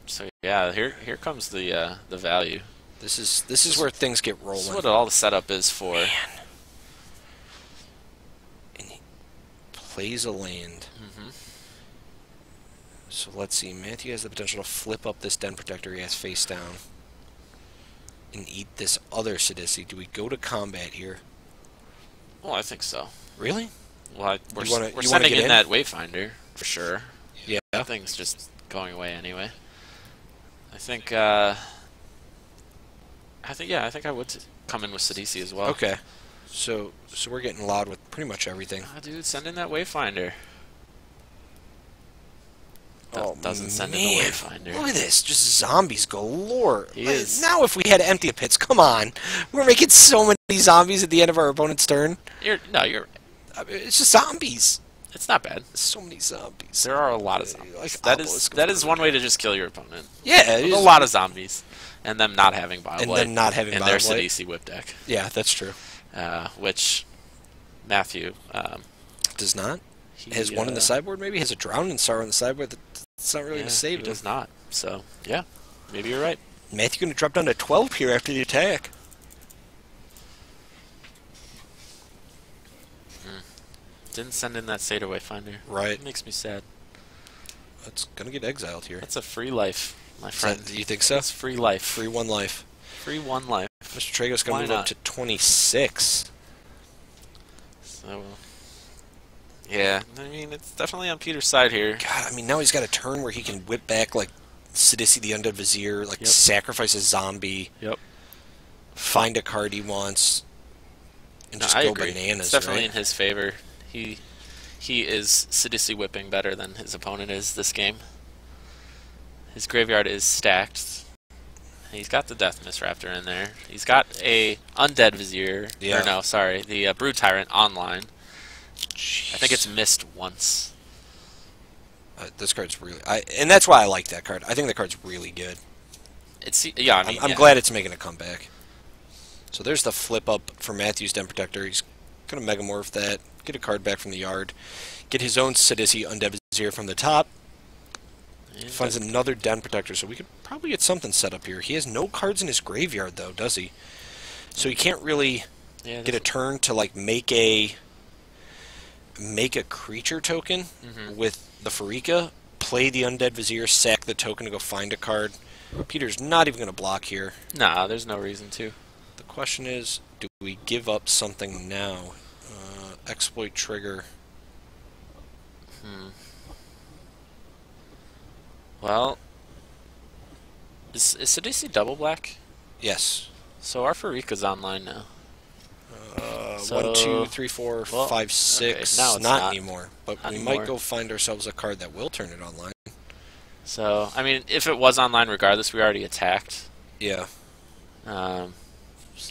So, yeah, here comes the value. This is where things get rolling. This is what all the setup is for. Man. And he plays a land. Mm-hmm. So let's see. Matthew has the potential to flip up this Den Protector. He has face down. And eat this other Sidisi. Do we go to combat here? Well, I think so. Really? Well, we're sending in that Wayfinder, for sure. Yeah. That thing's just going away anyway. I think I would come in with Sidisi as well. Okay. So we're getting loud with pretty much everything. Oh, dude, send in that Wayfinder. Doesn't send in the Wayfinder. Look at this. Just zombies galore. Now if we had Empty the Pits, come on. We're making so many zombies at the end of our opponent's turn. No, I mean, it's just zombies. It's not bad. So many zombies. There are a lot of zombies. Like that is one way to just kill your opponent. Yeah. It is. A lot of zombies. And them not having Bioblight. And them not having Bioblight. And their Sidisi Whip deck. Yeah, that's true. Which Matthew... does not? He has one in the sideboard, maybe? Has a Drown in Sorrow in the sideboard that's not really going to save him. Does not. So, yeah. Maybe you're right. Matthew's going to drop down to 12 here after the attack. Didn't send in that Satyr Wayfinder. Right. It makes me sad. It's going to get exiled here. That's a free life, my friend. Do you think so? It's free life. Free one life. Free one life. Mr. Tragos going to move up to 26. So, yeah. I mean, it's definitely on Peter's side here. God, I mean, now he's got a turn where he can whip back, like, Sidisi the Undead Vizier, like, sacrifice a zombie. Yep. Find a card he wants. And just go bananas, it's definitely in his favor. He is Sidisi whipping better than his opponent is this game. His graveyard is stacked. He's got the Deathmist Raptor in there. He's got a Undead Vizier. Yeah. Or no, sorry, the Brood Tyrant online. Jeez. I think it's missed once. This card's really, and that's why I like that card. I think the card's really good. It's I'm glad it's making a comeback. So there's the flip up for Matthew's Den Protector. He's gonna Megamorph that. Get a card back from the yard. Get his own Sidisi Undead Vizier from the top. And finds another Den Protector, so we could probably get something set up here. He has no cards in his graveyard, though, does he? So he can't really get a turn to like make a creature token with the Pharika. Play the Undead Vizier, sack the token to go find a card. Peter's not even going to block here. Nah, there's no reason to. The question is, do we give up something now? Exploit trigger. Well, is Sidisi double black? Yes. So our Farika's online now. 1, 2, 3, 4, 5, 6. Okay. Now it's not anymore. But not anymore. Might go find ourselves a card that will turn it online. So I mean, if it was online, regardless, we already attacked. Yeah. So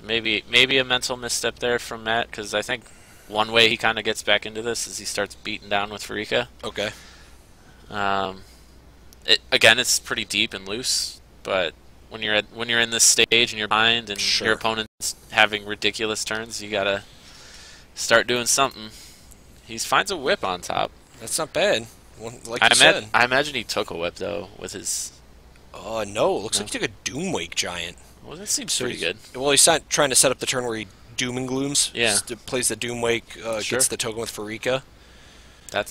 maybe a mental misstep there from Matt, because I think. One way he kind of gets back into this is he starts beating down with Pharika. Okay. Again, it's pretty deep and loose, but when you're in this stage and you're behind and your opponent's having ridiculous turns, you gotta start doing something. He finds a whip on top. That's not bad. Like you said. I imagine he took a whip though with his. Oh no! Looks like he took a Doomwake Giant. Well, that seems pretty good. Well, he's not trying to set up the turn where he. Doom and Glooms. Yeah. Plays the Doomwake, gets the token with Pharika.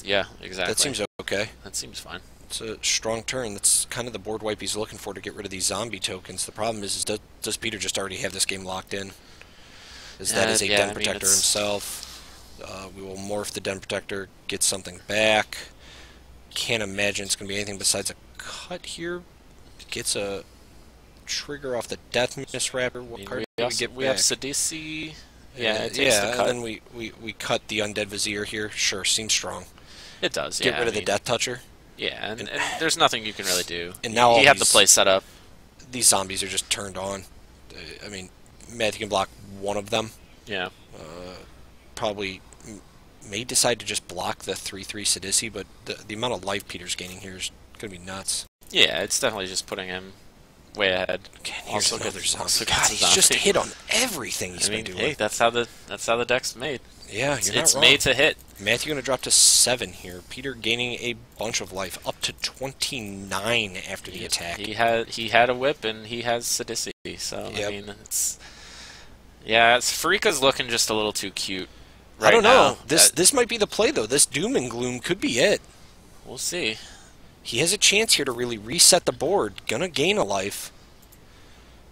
Yeah, exactly. That seems okay. That seems fine. It's a strong turn. That's kind of the board wipe he's looking for to get rid of these zombie tokens. The problem is does Peter just already have this game locked in? Is that is a Den Protector himself. We will morph the Den Protector, get something back. Can't imagine it's going to be anything besides a cut here. Gets a trigger off the Deathmist Raptor. What card do we get back? We have Sidisi. Yeah, it takes the cut. And then we cut the Undead Vizier here. Sure, seems strong. It does, yeah. Get rid of the Death Toucher. Yeah, and there's nothing you can really do. And now you have the play set up. These zombies are just turned on. I mean, Matthew can block one of them. Yeah. Probably may decide to just block the 3/3 Sidisi, but the amount of life Peter's gaining here is going to be nuts. Yeah, it's definitely just putting him way ahead. Here's another zombie. God, he's just hit on everything he's been doing. Hey, that's how the deck's made. Yeah, you're not wrong. It's made to hit. Matthew going to drop to 7 here. Peter gaining a bunch of life, up to 29 after the attack. He had a whip and he has Sidisi, so I mean it's Farika's looking just a little too cute. Right, I don't know. Now. This might be the play though. This doom and gloom could be it. We'll see. He has a chance here to really reset the board. Gonna gain a life.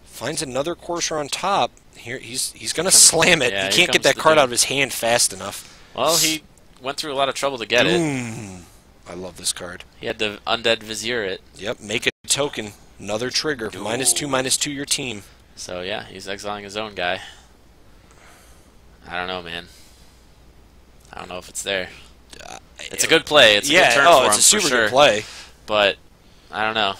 Finds another Courser on top. Here he's gonna slam it. Yeah, he can't get that card out of his hand fast enough. Well, he went through a lot of trouble to get it. I love this card. He had to Undead Vizier it. Yep, make a token. Another trigger. Ooh. -2/-2 your team. So yeah, he's exiling his own guy. I don't know, man. I don't know if it's there. It's a good play. It's a good turn for him, it's a super good play. But I don't know.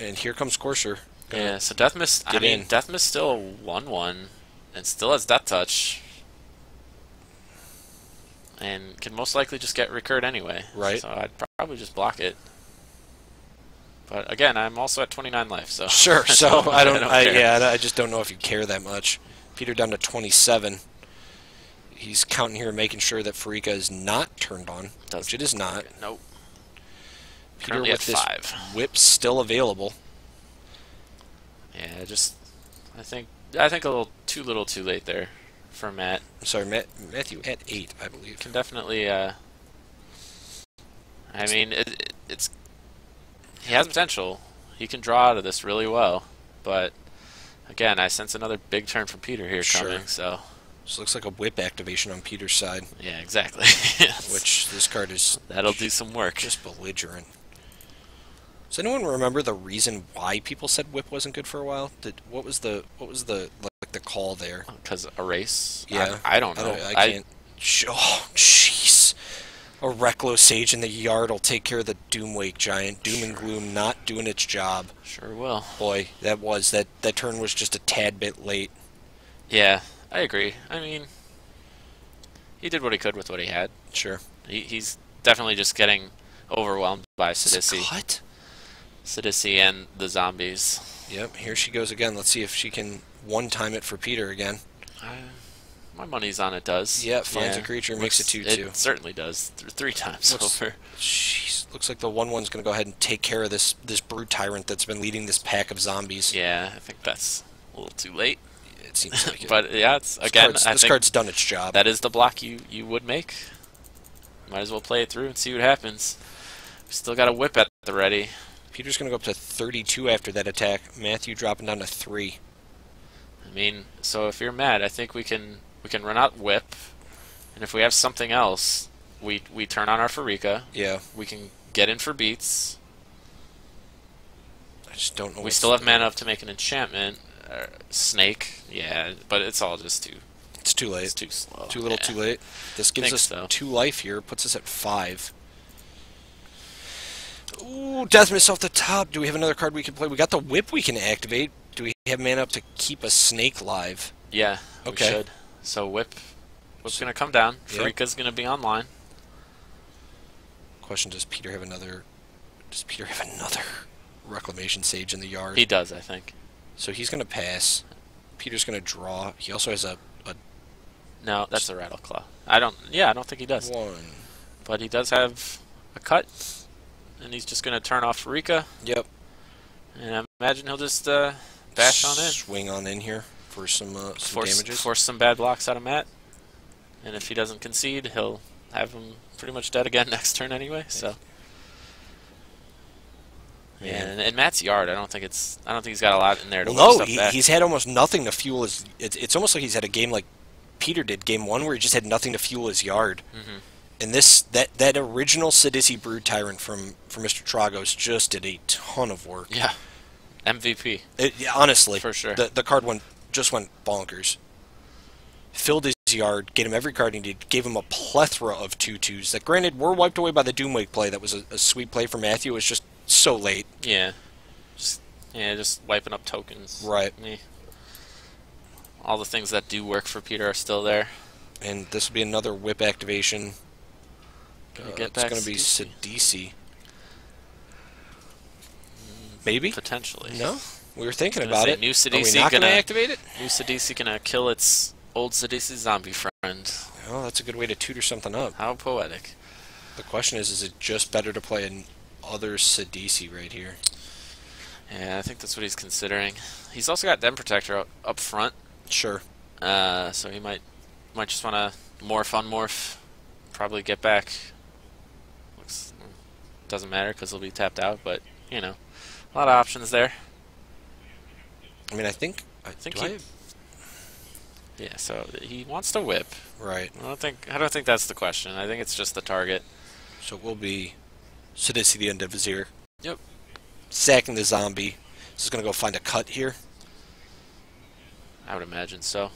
And here comes Courser. Yeah, so Deathmist. I mean, Deathmist still 1/1, and still has Death Touch, and can most likely just get recurred anyway. Right. So I'd probably just block it. But again, I'm also at 29 life, so sure. So I just don't know if you care that much. Peter down to 27. He's counting here, making sure that Pharika is not turned on, which it is not. Nope. Peter currently with at 5. Whip still available. Yeah, just I think a little too little, too late there for Matt. I'm sorry, Matthew at 8, I believe. Can definitely. I mean, it's he has potential. He can draw out of this really well, but again, I sense another big turn from Peter here coming. So. So looks like a whip activation on Peter's side. Yeah, exactly. Which this card is... That'll do some work. Just belligerent. Does anyone remember the reason why people said whip wasn't good for a while? What was the like the call there? Because a race? Yeah. I don't know. I can't... Oh, jeez. A Reckless Sage in the yard will take care of the Doomwake Giant. Doom and Gloom not doing its job. Sure will. Boy, that turn was just a tad bit late. Yeah. I agree. I mean, he did what he could with what he had. Sure. He's definitely just getting overwhelmed by Sidisi. What? Sidisi and the zombies. Yep, here she goes again. Let's see if she can one-time it for Peter again. My money's on it does. Yep, finds a creature, makes it 2/2. It certainly does. 3 times over. Jeez, looks like the 1/1's going to go ahead and take care of this Brood Tyrant that's been leading this pack of zombies. Yeah, I think that's a little too late. It seems like it. But yeah, it's again. This card's done its job. That is the block you would make. Might as well play it through and see what happens. We've still got a whip at the ready. Peter's gonna go up to 32 after that attack. Matthew dropping down to 3. I mean, so if you're mad, I think we can run out whip, and if we have something else, we turn on our Pharika. Yeah. We can get in for beats. I just don't know. We still have mana up to make an enchantment. Snake, yeah, but it's all just too... It's too late. It's too slow. Too little, too late. This gives us 2 life here, puts us at 5. Ooh, Deathmist off the top. Do we have another card we can play? We got the whip we can activate. Do we have mana up to keep a snake live? Yeah, okay. We should. So whip's going to come down. Farika's going to be online. Question, does Peter have another Reclamation Sage in the yard? He does, I think. So he's going to pass. Peter's going to draw. He also has a... No, that's the Rattleclaw. I don't think he does. 1. But he does have a cut. And he's just going to turn off Pharika. Yep. And I imagine he'll just bash on in. Swing on in here for some damages. Force some bad blocks out of Matt. And if he doesn't concede, he'll have him pretty much dead again next turn anyway. So... Yeah, and Matt's yard. I don't think he's got a lot in there to. Well, no, he's had almost nothing to fuel his. It's almost like he's had a game like Peter did game one, where he just had nothing to fuel his yard. Mm-hmm. And this that original Sidisi Brood Tyrant from Mr. Tragos just did a ton of work. Yeah, MVP. Yeah, honestly, for sure. The card just went bonkers. Filled his yard, gave him every card he needed, gave him a plethora of 2/2s that, granted, were wiped away by the Doomwake play. That was a sweet play for Matthew. It was just so late. Yeah. Just wiping up tokens. Right. Yeah. All the things that do work for Peter are still there. And this will be another whip activation. It's going to be Sidisi. Maybe? Potentially. No? We were thinking about it. New Sidisi going to activate it? New Sidisi going to kill its old Sidisi zombie friend. Oh, that's a good way to tutor something up. How poetic. The question is it just better to play an other Sidisi right here? Yeah, I think that's what he's considering. He's also got Den Protector up front. Sure. So he might just want to morph, unmorph, probably get back. Doesn't matter because he'll be tapped out, but, you know, a lot of options there. I mean, yeah, so he wants to whip. Right. I don't think that's the question. I think it's just the target. So it will be Sidisi the Undead Vizier. Yep. Sacking the zombie. This is going to go find a cut here. I would imagine so.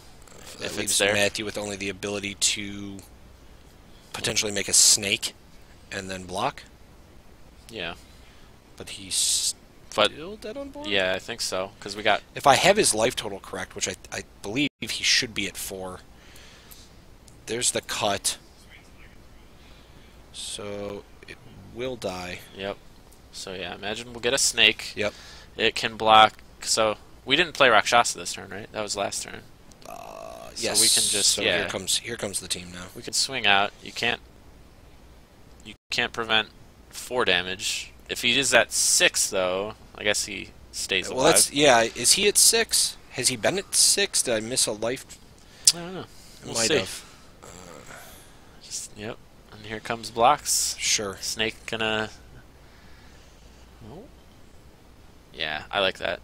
If leaves Matthew with only the ability to potentially make a snake and then block. Yeah. But he's still dead on board? Yeah, I think so. Because we got... If I have his life total correct, which I believe he should be at 4. There's the cut. So it will die. Yep. So yeah, imagine we'll get a snake. Yep. It can block. So we didn't play Rakshasa this turn, right? That was last turn. Yes. So we can just here comes the team now. We can swing out. You can't prevent 4 damage. If he is at 6 though, I guess he stays alive. Well, that's is he at 6? Has he been at 6? Did I miss a life? I don't know. We'll see. Yep. And here comes blocks. Sure. Snake gonna... Yeah, I like that.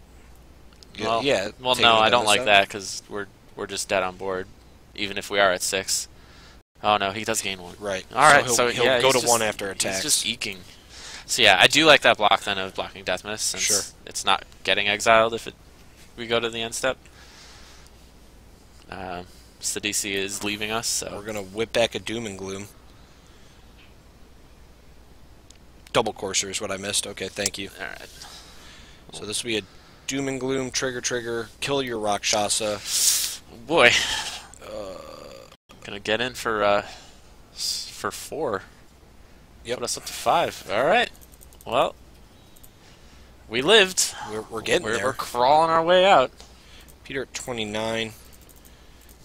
Well, yeah. Well, no, I don't like that because we're just dead on board, even if we are at 6. Oh no, he does gain 1. Right. All right. So he'll go to 1 after attack. He's just eking. So yeah, I do like that block then of blocking Deathmist, since it's not getting exiled if we go to the end step. Sidisi is leaving us, so we're gonna whip back a Doom and Gloom. Double Courser is what I missed. Okay, thank you. All right. So this will be a Doom and Gloom, trigger, kill your Rakshasa. Oh boy. Gonna get in for 4. Yep. Put us up to 5. All right. Well, we lived. We're getting there. We're crawling our way out. Peter at 29.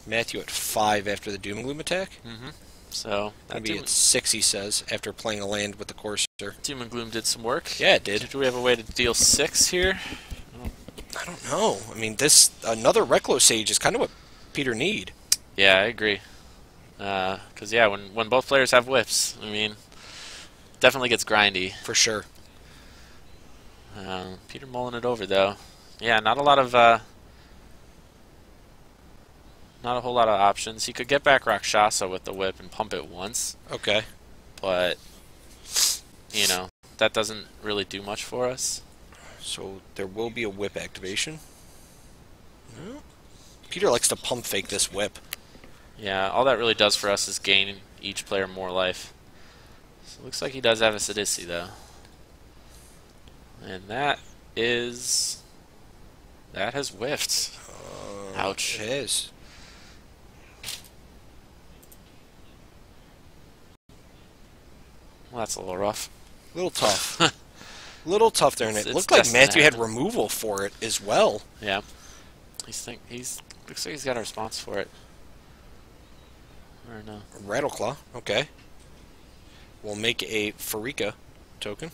Matthew at 5 after the Doom and Gloom attack. Mm-hmm. So that'll be at 6, he says, after playing a land with the Corsair. Doom and Gloom did some work. Yeah, it did. Do we have a way to deal 6 here? I don't know. I mean, another Reckless Sage is kind of what Peter need. Yeah, I agree. Because, yeah, when both players have whips, I mean, definitely gets grindy. For sure. Peter mulling it over, though. Yeah, not a whole lot of options. He could get back Rakshasa with the whip and pump it once. Okay. But, you know, that doesn't really do much for us. So there will be a whip activation. No. Peter likes to pump fake this whip. Yeah, all that really does for us is gain each player more life. So it looks like he does have a Sidisi, though. And that is... That has whiffed. Ouch. It is. Well, that's a little rough. A little tough. Little tough there, and it looked like Matthew had removal for it as well. Yeah, looks like he's got a response for it. Or no. Rattleclaw. Okay. We'll make a Pharika token.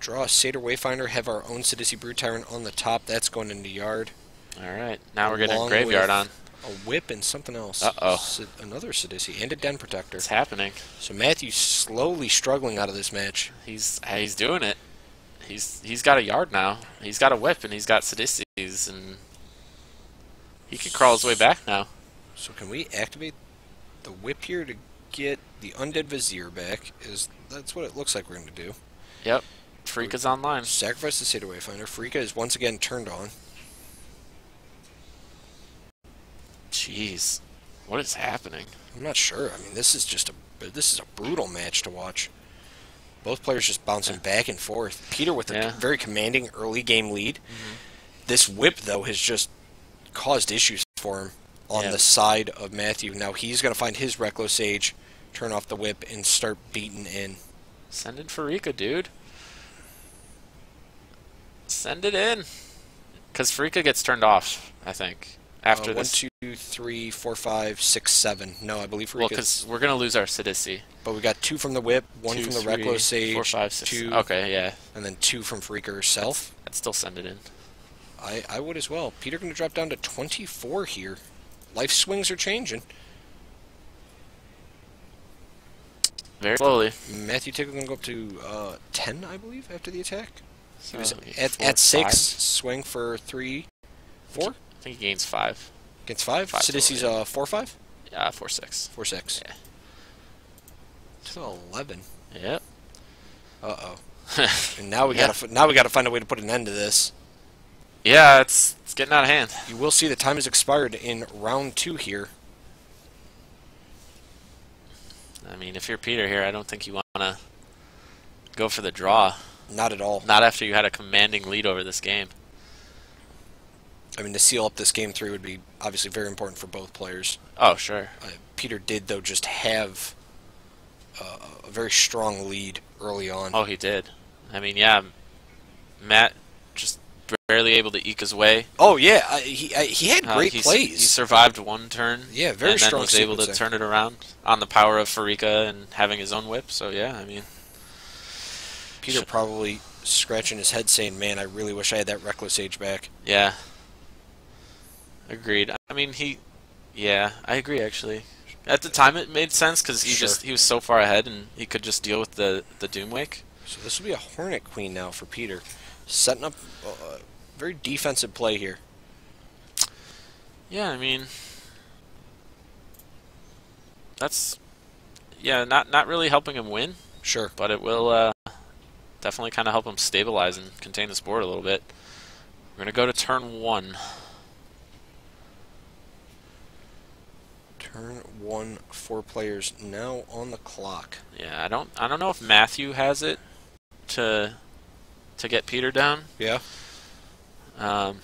Draw a Satyr Wayfinder. Have our own Sidisi Brood Tyrant on the top. That's going into yard. All right. Now we're getting a graveyard on. A whip and something else. Uh-oh. Another Sidisi and a Den Protector. It's happening. So Matthew's slowly struggling out of this match. He's doing it. He's got a yard now. He's got a whip and he's got Sidisi's, and he could crawl his way back now. So can we activate the whip here to get the Undead Vizier back? That's what it looks like we're going to do. Yep. Pharika's online. Sacrifice the Satyr Wayfinder. Pharika is once again turned on. Jeez. What is happening? I'm not sure. I mean, this is just a brutal match to watch. Both players just bouncing back and forth. Peter with a very commanding early game lead. Mm-hmm. This whip, though, has just caused issues for him on the side of Matthew. Now he's going to find his Reckless Sage, turn off the whip, and start beating in. Send in Pharika, dude. Send it in. Because Pharika gets turned off, I think, after this. 1, 2, 3, 4, 5, 6, 7. No, I believe Pharika. Well, because we're going to lose our Sidisi. But we got 2 from the whip, 1 from the Reckless Sage, 4, 5, 6. 2. Okay, yeah. And then 2 from Pharika herself. I'd still send it in. I would as well. Peter going to drop down to 24 here. Life swings are changing. Very slowly. Matthew Tickal going to go up to 10, I believe, after the attack. So he was at 6, five. Swing for 3, 4? I think he gains 5. Gets 5? Sidisi's 4-5? Yeah, 4-6. 4-6. Yeah. So 11. Yep. Uh-oh. And now we gotta find a way to put an end to this. Yeah, it's getting out of hand. You will see the time has expired in round 2 here. I mean, if you're Peter here, I don't think you want to go for the draw. Not at all. Not after you had a commanding lead over this game. I mean, to seal up this game 3 would be obviously very important for both players. Oh, sure. Peter did, though, just have a very strong lead early on. Oh, he did. I mean, yeah, Matt just barely able to eke his way. Oh, yeah. He had great plays. He survived one turn. Yeah, very strong. And was able to turn it around on the power of Pharika and having his own whip. So, yeah, I mean... Peter probably scratching his head saying, man, I really wish I had that Reckless Sage back. Yeah. Agreed. I mean, yeah, I agree, actually. At the time, it made sense because he was so far ahead and he could just deal with the Doomwake. So this will be a Hornet Queen now for Peter. Setting up a very defensive play here. Yeah, I mean... That's... Yeah, not really helping him win. Sure. But it will... definitely kind of help him stabilize and contain this board a little bit. We're going to go to turn 1. Turn 1, 4 players now on the clock. Yeah, I don't know if Matthew has it to get Peter down. Yeah. And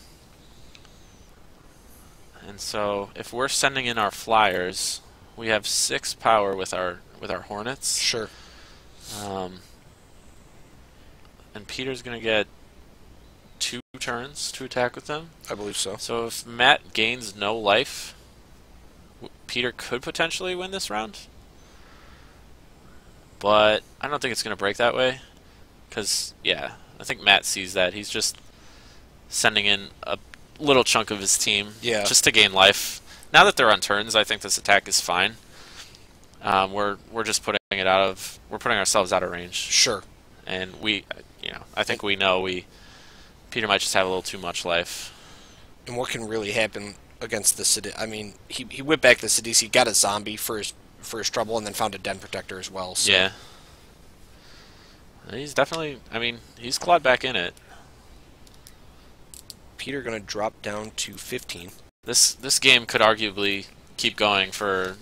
so if we're sending in our flyers, we have 6 power with our Hornets. Sure. And Peter's going to get 2 turns to attack with them. I believe so. So if Matt gains no life, Peter could potentially win this round. But I don't think it's going to break that way. Because, yeah, I think Matt sees that. He's just sending in a little chunk of his team just to gain life. Now that they're on turns, I think this attack is fine. We're just putting it out of... We're putting ourselves out of range. Sure. And we... You know, I think we know Peter might just have a little too much life. And what can really happen against the Sidisi? I mean, he whipped back the Sidisi, got a zombie for his trouble, and then found a Den Protector as well. So. Yeah. He's definitely, I mean, he's clawed back in it. Peter going to drop down to 15. This game could arguably keep going for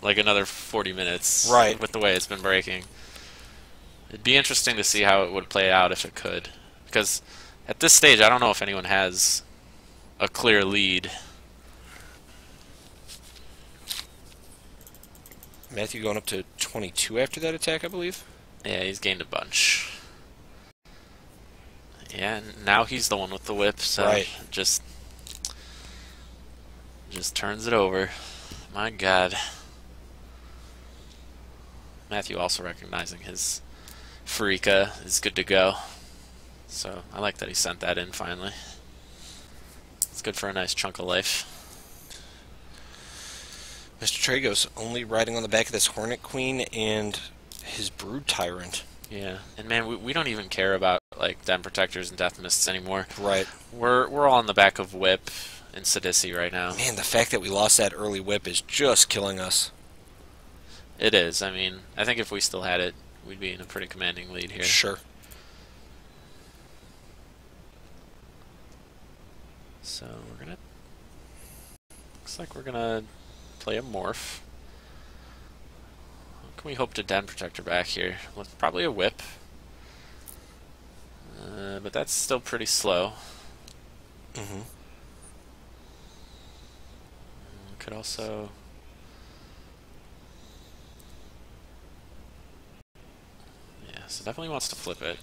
like another 40 minutes. Right. With the way it's been breaking. It'd be interesting to see how it would play out if it could. Because at this stage, I don't know if anyone has a clear lead. Matthew going up to 22 after that attack, I believe. Yeah, he's gained a bunch. Yeah, and now he's the one with the whip, so just turns it over. My God. Matthew also recognizing his... Pharika is good to go. So I like that he sent that in finally. It's good for a nice chunk of life. Mr. Tragos only riding on the back of this Hornet Queen and his Brood Tyrant. Yeah, and man, we don't even care about like Den Protectors and Deathmists anymore. Right. We're all on the back of Whip in Sidisi right now. Man, the fact that we lost that early whip is just killing us. It is. I mean, I think if we still had it, we'd be in a pretty commanding lead here. Sure. So we're gonna... Looks like we're gonna play a morph. What can we hope to Den Protector back here? Well, probably a whip. But that's still pretty slow. Mm-hmm. We could also... Yeah, so definitely wants to flip it.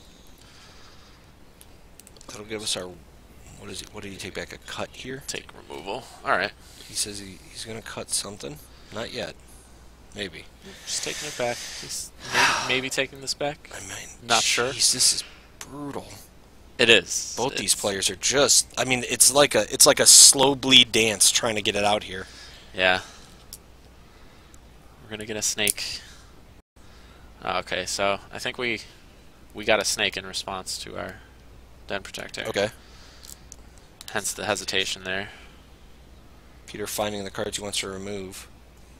That'll give us our... What is it? What did he take back? A cut here? Take removal. Alright. He says he's going to cut something. Not yet. Maybe. Just taking it back. He's maybe taking this back. I mean, not sure. This is brutal. It is. Both these players are just. I mean, it's like a slow bleed dance trying to get it out here. Yeah. We're gonna get a snake. Okay, so I think we got a snake in response to our Den Protector. Okay. Hence the hesitation there. Peter finding the cards he wants to remove.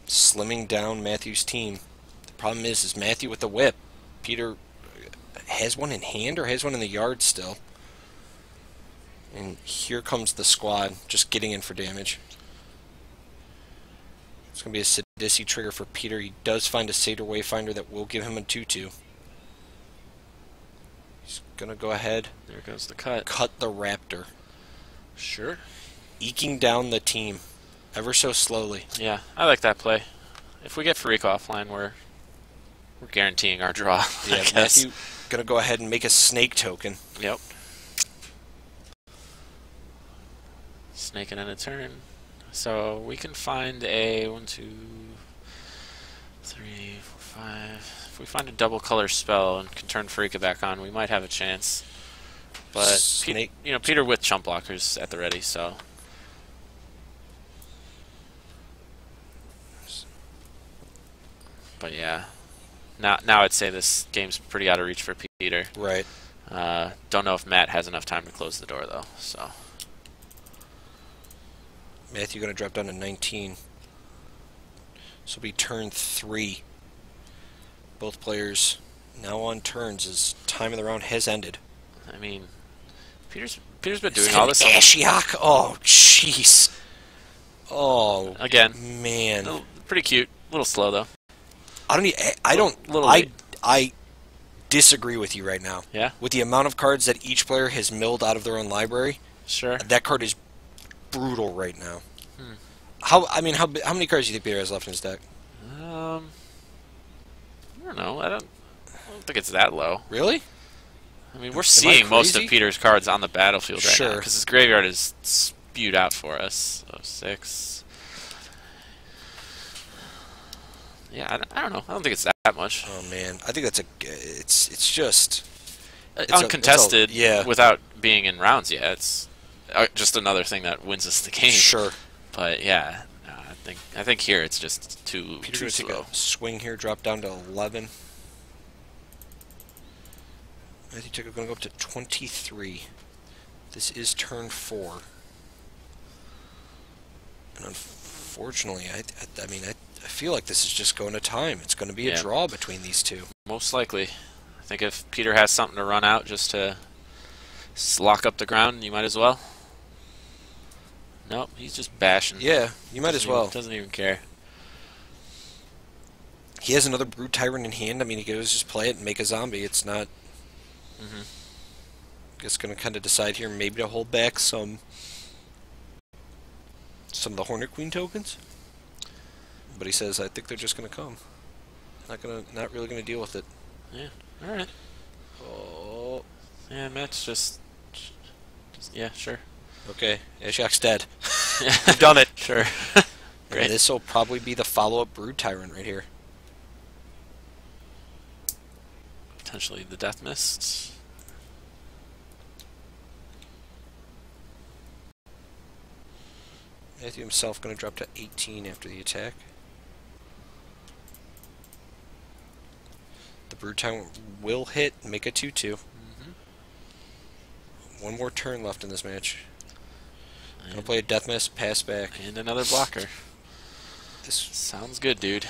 Slimming down Matthew's team. The problem is Matthew with the whip. Peter has one in hand or has one in the yard still. And here comes the squad, just getting in for damage. It's going to be a Sidisi trigger for Peter. He does find a Satyr Wayfinder that will give him a 2-2. He's going to go ahead. There goes the cut. Cut the Raptor. Sure. Eking down the team. Ever so slowly. Yeah, I like that play. If we get Pharika offline, we're guaranteeing our draw. Yeah, I guess. Matthew gonna go ahead and make a snake token. Yep. Snaking in a turn. So we can find a 1, 2, 3, 4, 5. If we find a double color spell and can turn Pharika back on, we might have a chance. But snake. You know, Peter with chump blockers at the ready, so. But yeah, now I'd say this game's pretty out of reach for Peter. Right. Don't know if Matt has enough time to close the door though. So Matthew gonna drop down to 19. This will be turn 3. Both players now on turns as time of the round has ended. I mean, Peter's been doing all this. Ashiok. Oh jeez. Oh. Again. Man. Pretty cute. A little slow though. I disagree with you right now. Yeah. With the amount of cards that each player has milled out of their own library. Sure. That card is brutal right now. Hmm. How many cards do you think Peter has left in his deck? I don't know. I don't think it's that low. Really? I mean, we're seeing most of Peter's cards on the battlefield right now because his graveyard is spewed out for us. Oh, 6. Yeah, I don't know. I don't think it's that much. Oh man, I think that's a. It's just it's uncontested. Yeah. Without being in rounds yet, it's just another thing that wins us the game. Sure. But yeah, no, I think here it's just too slow. Take a swing here, drop down to 11. I think we're going to go up to 23. This is turn 4. And unfortunately, I mean, I feel like this is just going to time. It's going to be a draw between these two. Most likely. I think if Peter has something to run out just to lock up the ground, you might as well. Nope, he's just bashing. Yeah, you might as well. Doesn't even care. He has another Brood Tyrant in hand. I mean, he could just play it and make a zombie. It's not... Mm-hmm. Just going to kind of decide here maybe to hold back some of the Hornet Queen tokens. But he says, I think they're just going to come. Not really going to deal with it. Yeah. All right. Oh. Yeah, Matt's just yeah, sure. Okay. Ashiok's dead. We've done it. Sure. Great. And this will probably be the follow-up Brood Tyrant right here. Potentially the Deathmist. Matthew himself going to drop to 18 after the attack. The Brood Tyrant will hit and make a 2-2. Mm-hmm. One more turn left in this match. I'm going to play a Deathmist, pass back. And another blocker. This sounds good, dude.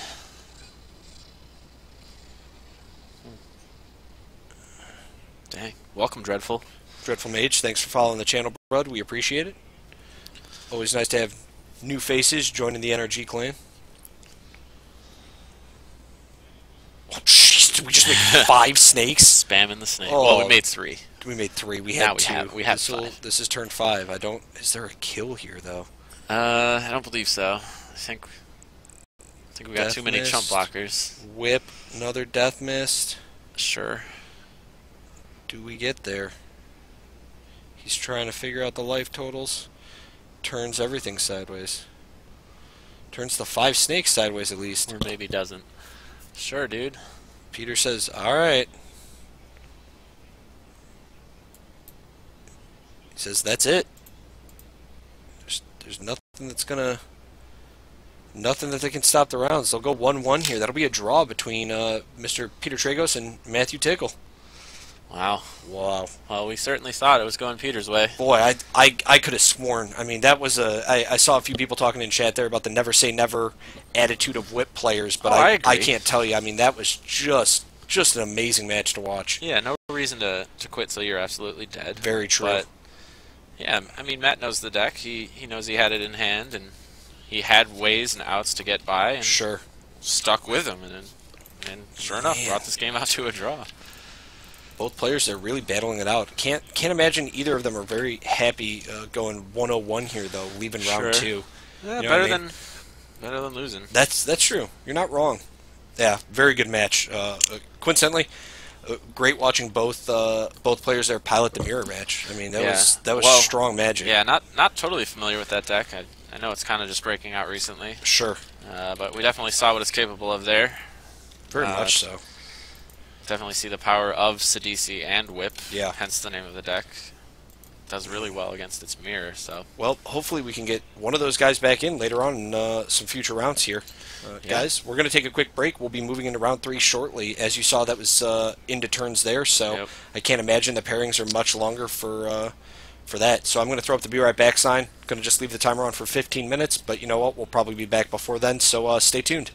Dang. Welcome, Dreadful. Dreadful Mage, thanks for following the channel, bud. We appreciate it. Always nice to have new faces joining the NRG clan. Oh, jeez, did we just make 5 snakes? Spamming the snake. Oh, well, we made 3. We made 3. We had 2. We had this 5. This is turn 5. I don't... Is there a kill here, though? I don't believe so. I think we got too many chump blockers. Whip. Another Death Mist. Sure. Do we get there? He's trying to figure out the life totals. Turns everything sideways. Turns the 5 snakes sideways at least. Or maybe doesn't. Sure, dude. Peter says, alright. He says, that's it. There's nothing that's gonna... Nothing that they can stop the rounds. They'll go 1-1 here. That'll be a draw between Mr. Peter Tragos and Matthew Tickal. Wow. Wow. Well, we certainly thought it was going Peter's way. Boy, I could have sworn. I mean, that was a... I saw a few people talking in chat there about the never say never attitude of Whip players, but I can't tell you. I mean, that was just an amazing match to watch. Yeah, no reason to quit till you're absolutely dead. Very true. But, yeah, I mean, Matt knows the deck. He knows he had it in hand, and he had ways and outs to get by. And sure. Stuck with him, and sure enough, brought this game out to a draw. Both players are really battling it out. Can't imagine either of them are very happy going 101 here though, leaving round 2. Yeah, you know better than losing. That's true. You're not wrong. Yeah, very good match. Coincidentally, great watching both players there pilot the mirror match. I mean that was strong magic. Yeah, not totally familiar with that deck. I know it's kind of just breaking out recently. Sure. But we definitely saw what it's capable of there. Very much so. Definitely see the power of Sidisi and Whip, hence the name of the deck. It does really well against its mirror. So well, hopefully we can get one of those guys back in later on in some future rounds here. Guys, we're going to take a quick break. We'll be moving into round 3 shortly. As you saw, that was into turns there, so I can't imagine the pairings are much longer for that. So I'm going to throw up the Be Right Back sign. Going to just leave the timer on for 15 minutes, but you know what? We'll probably be back before then, so stay tuned.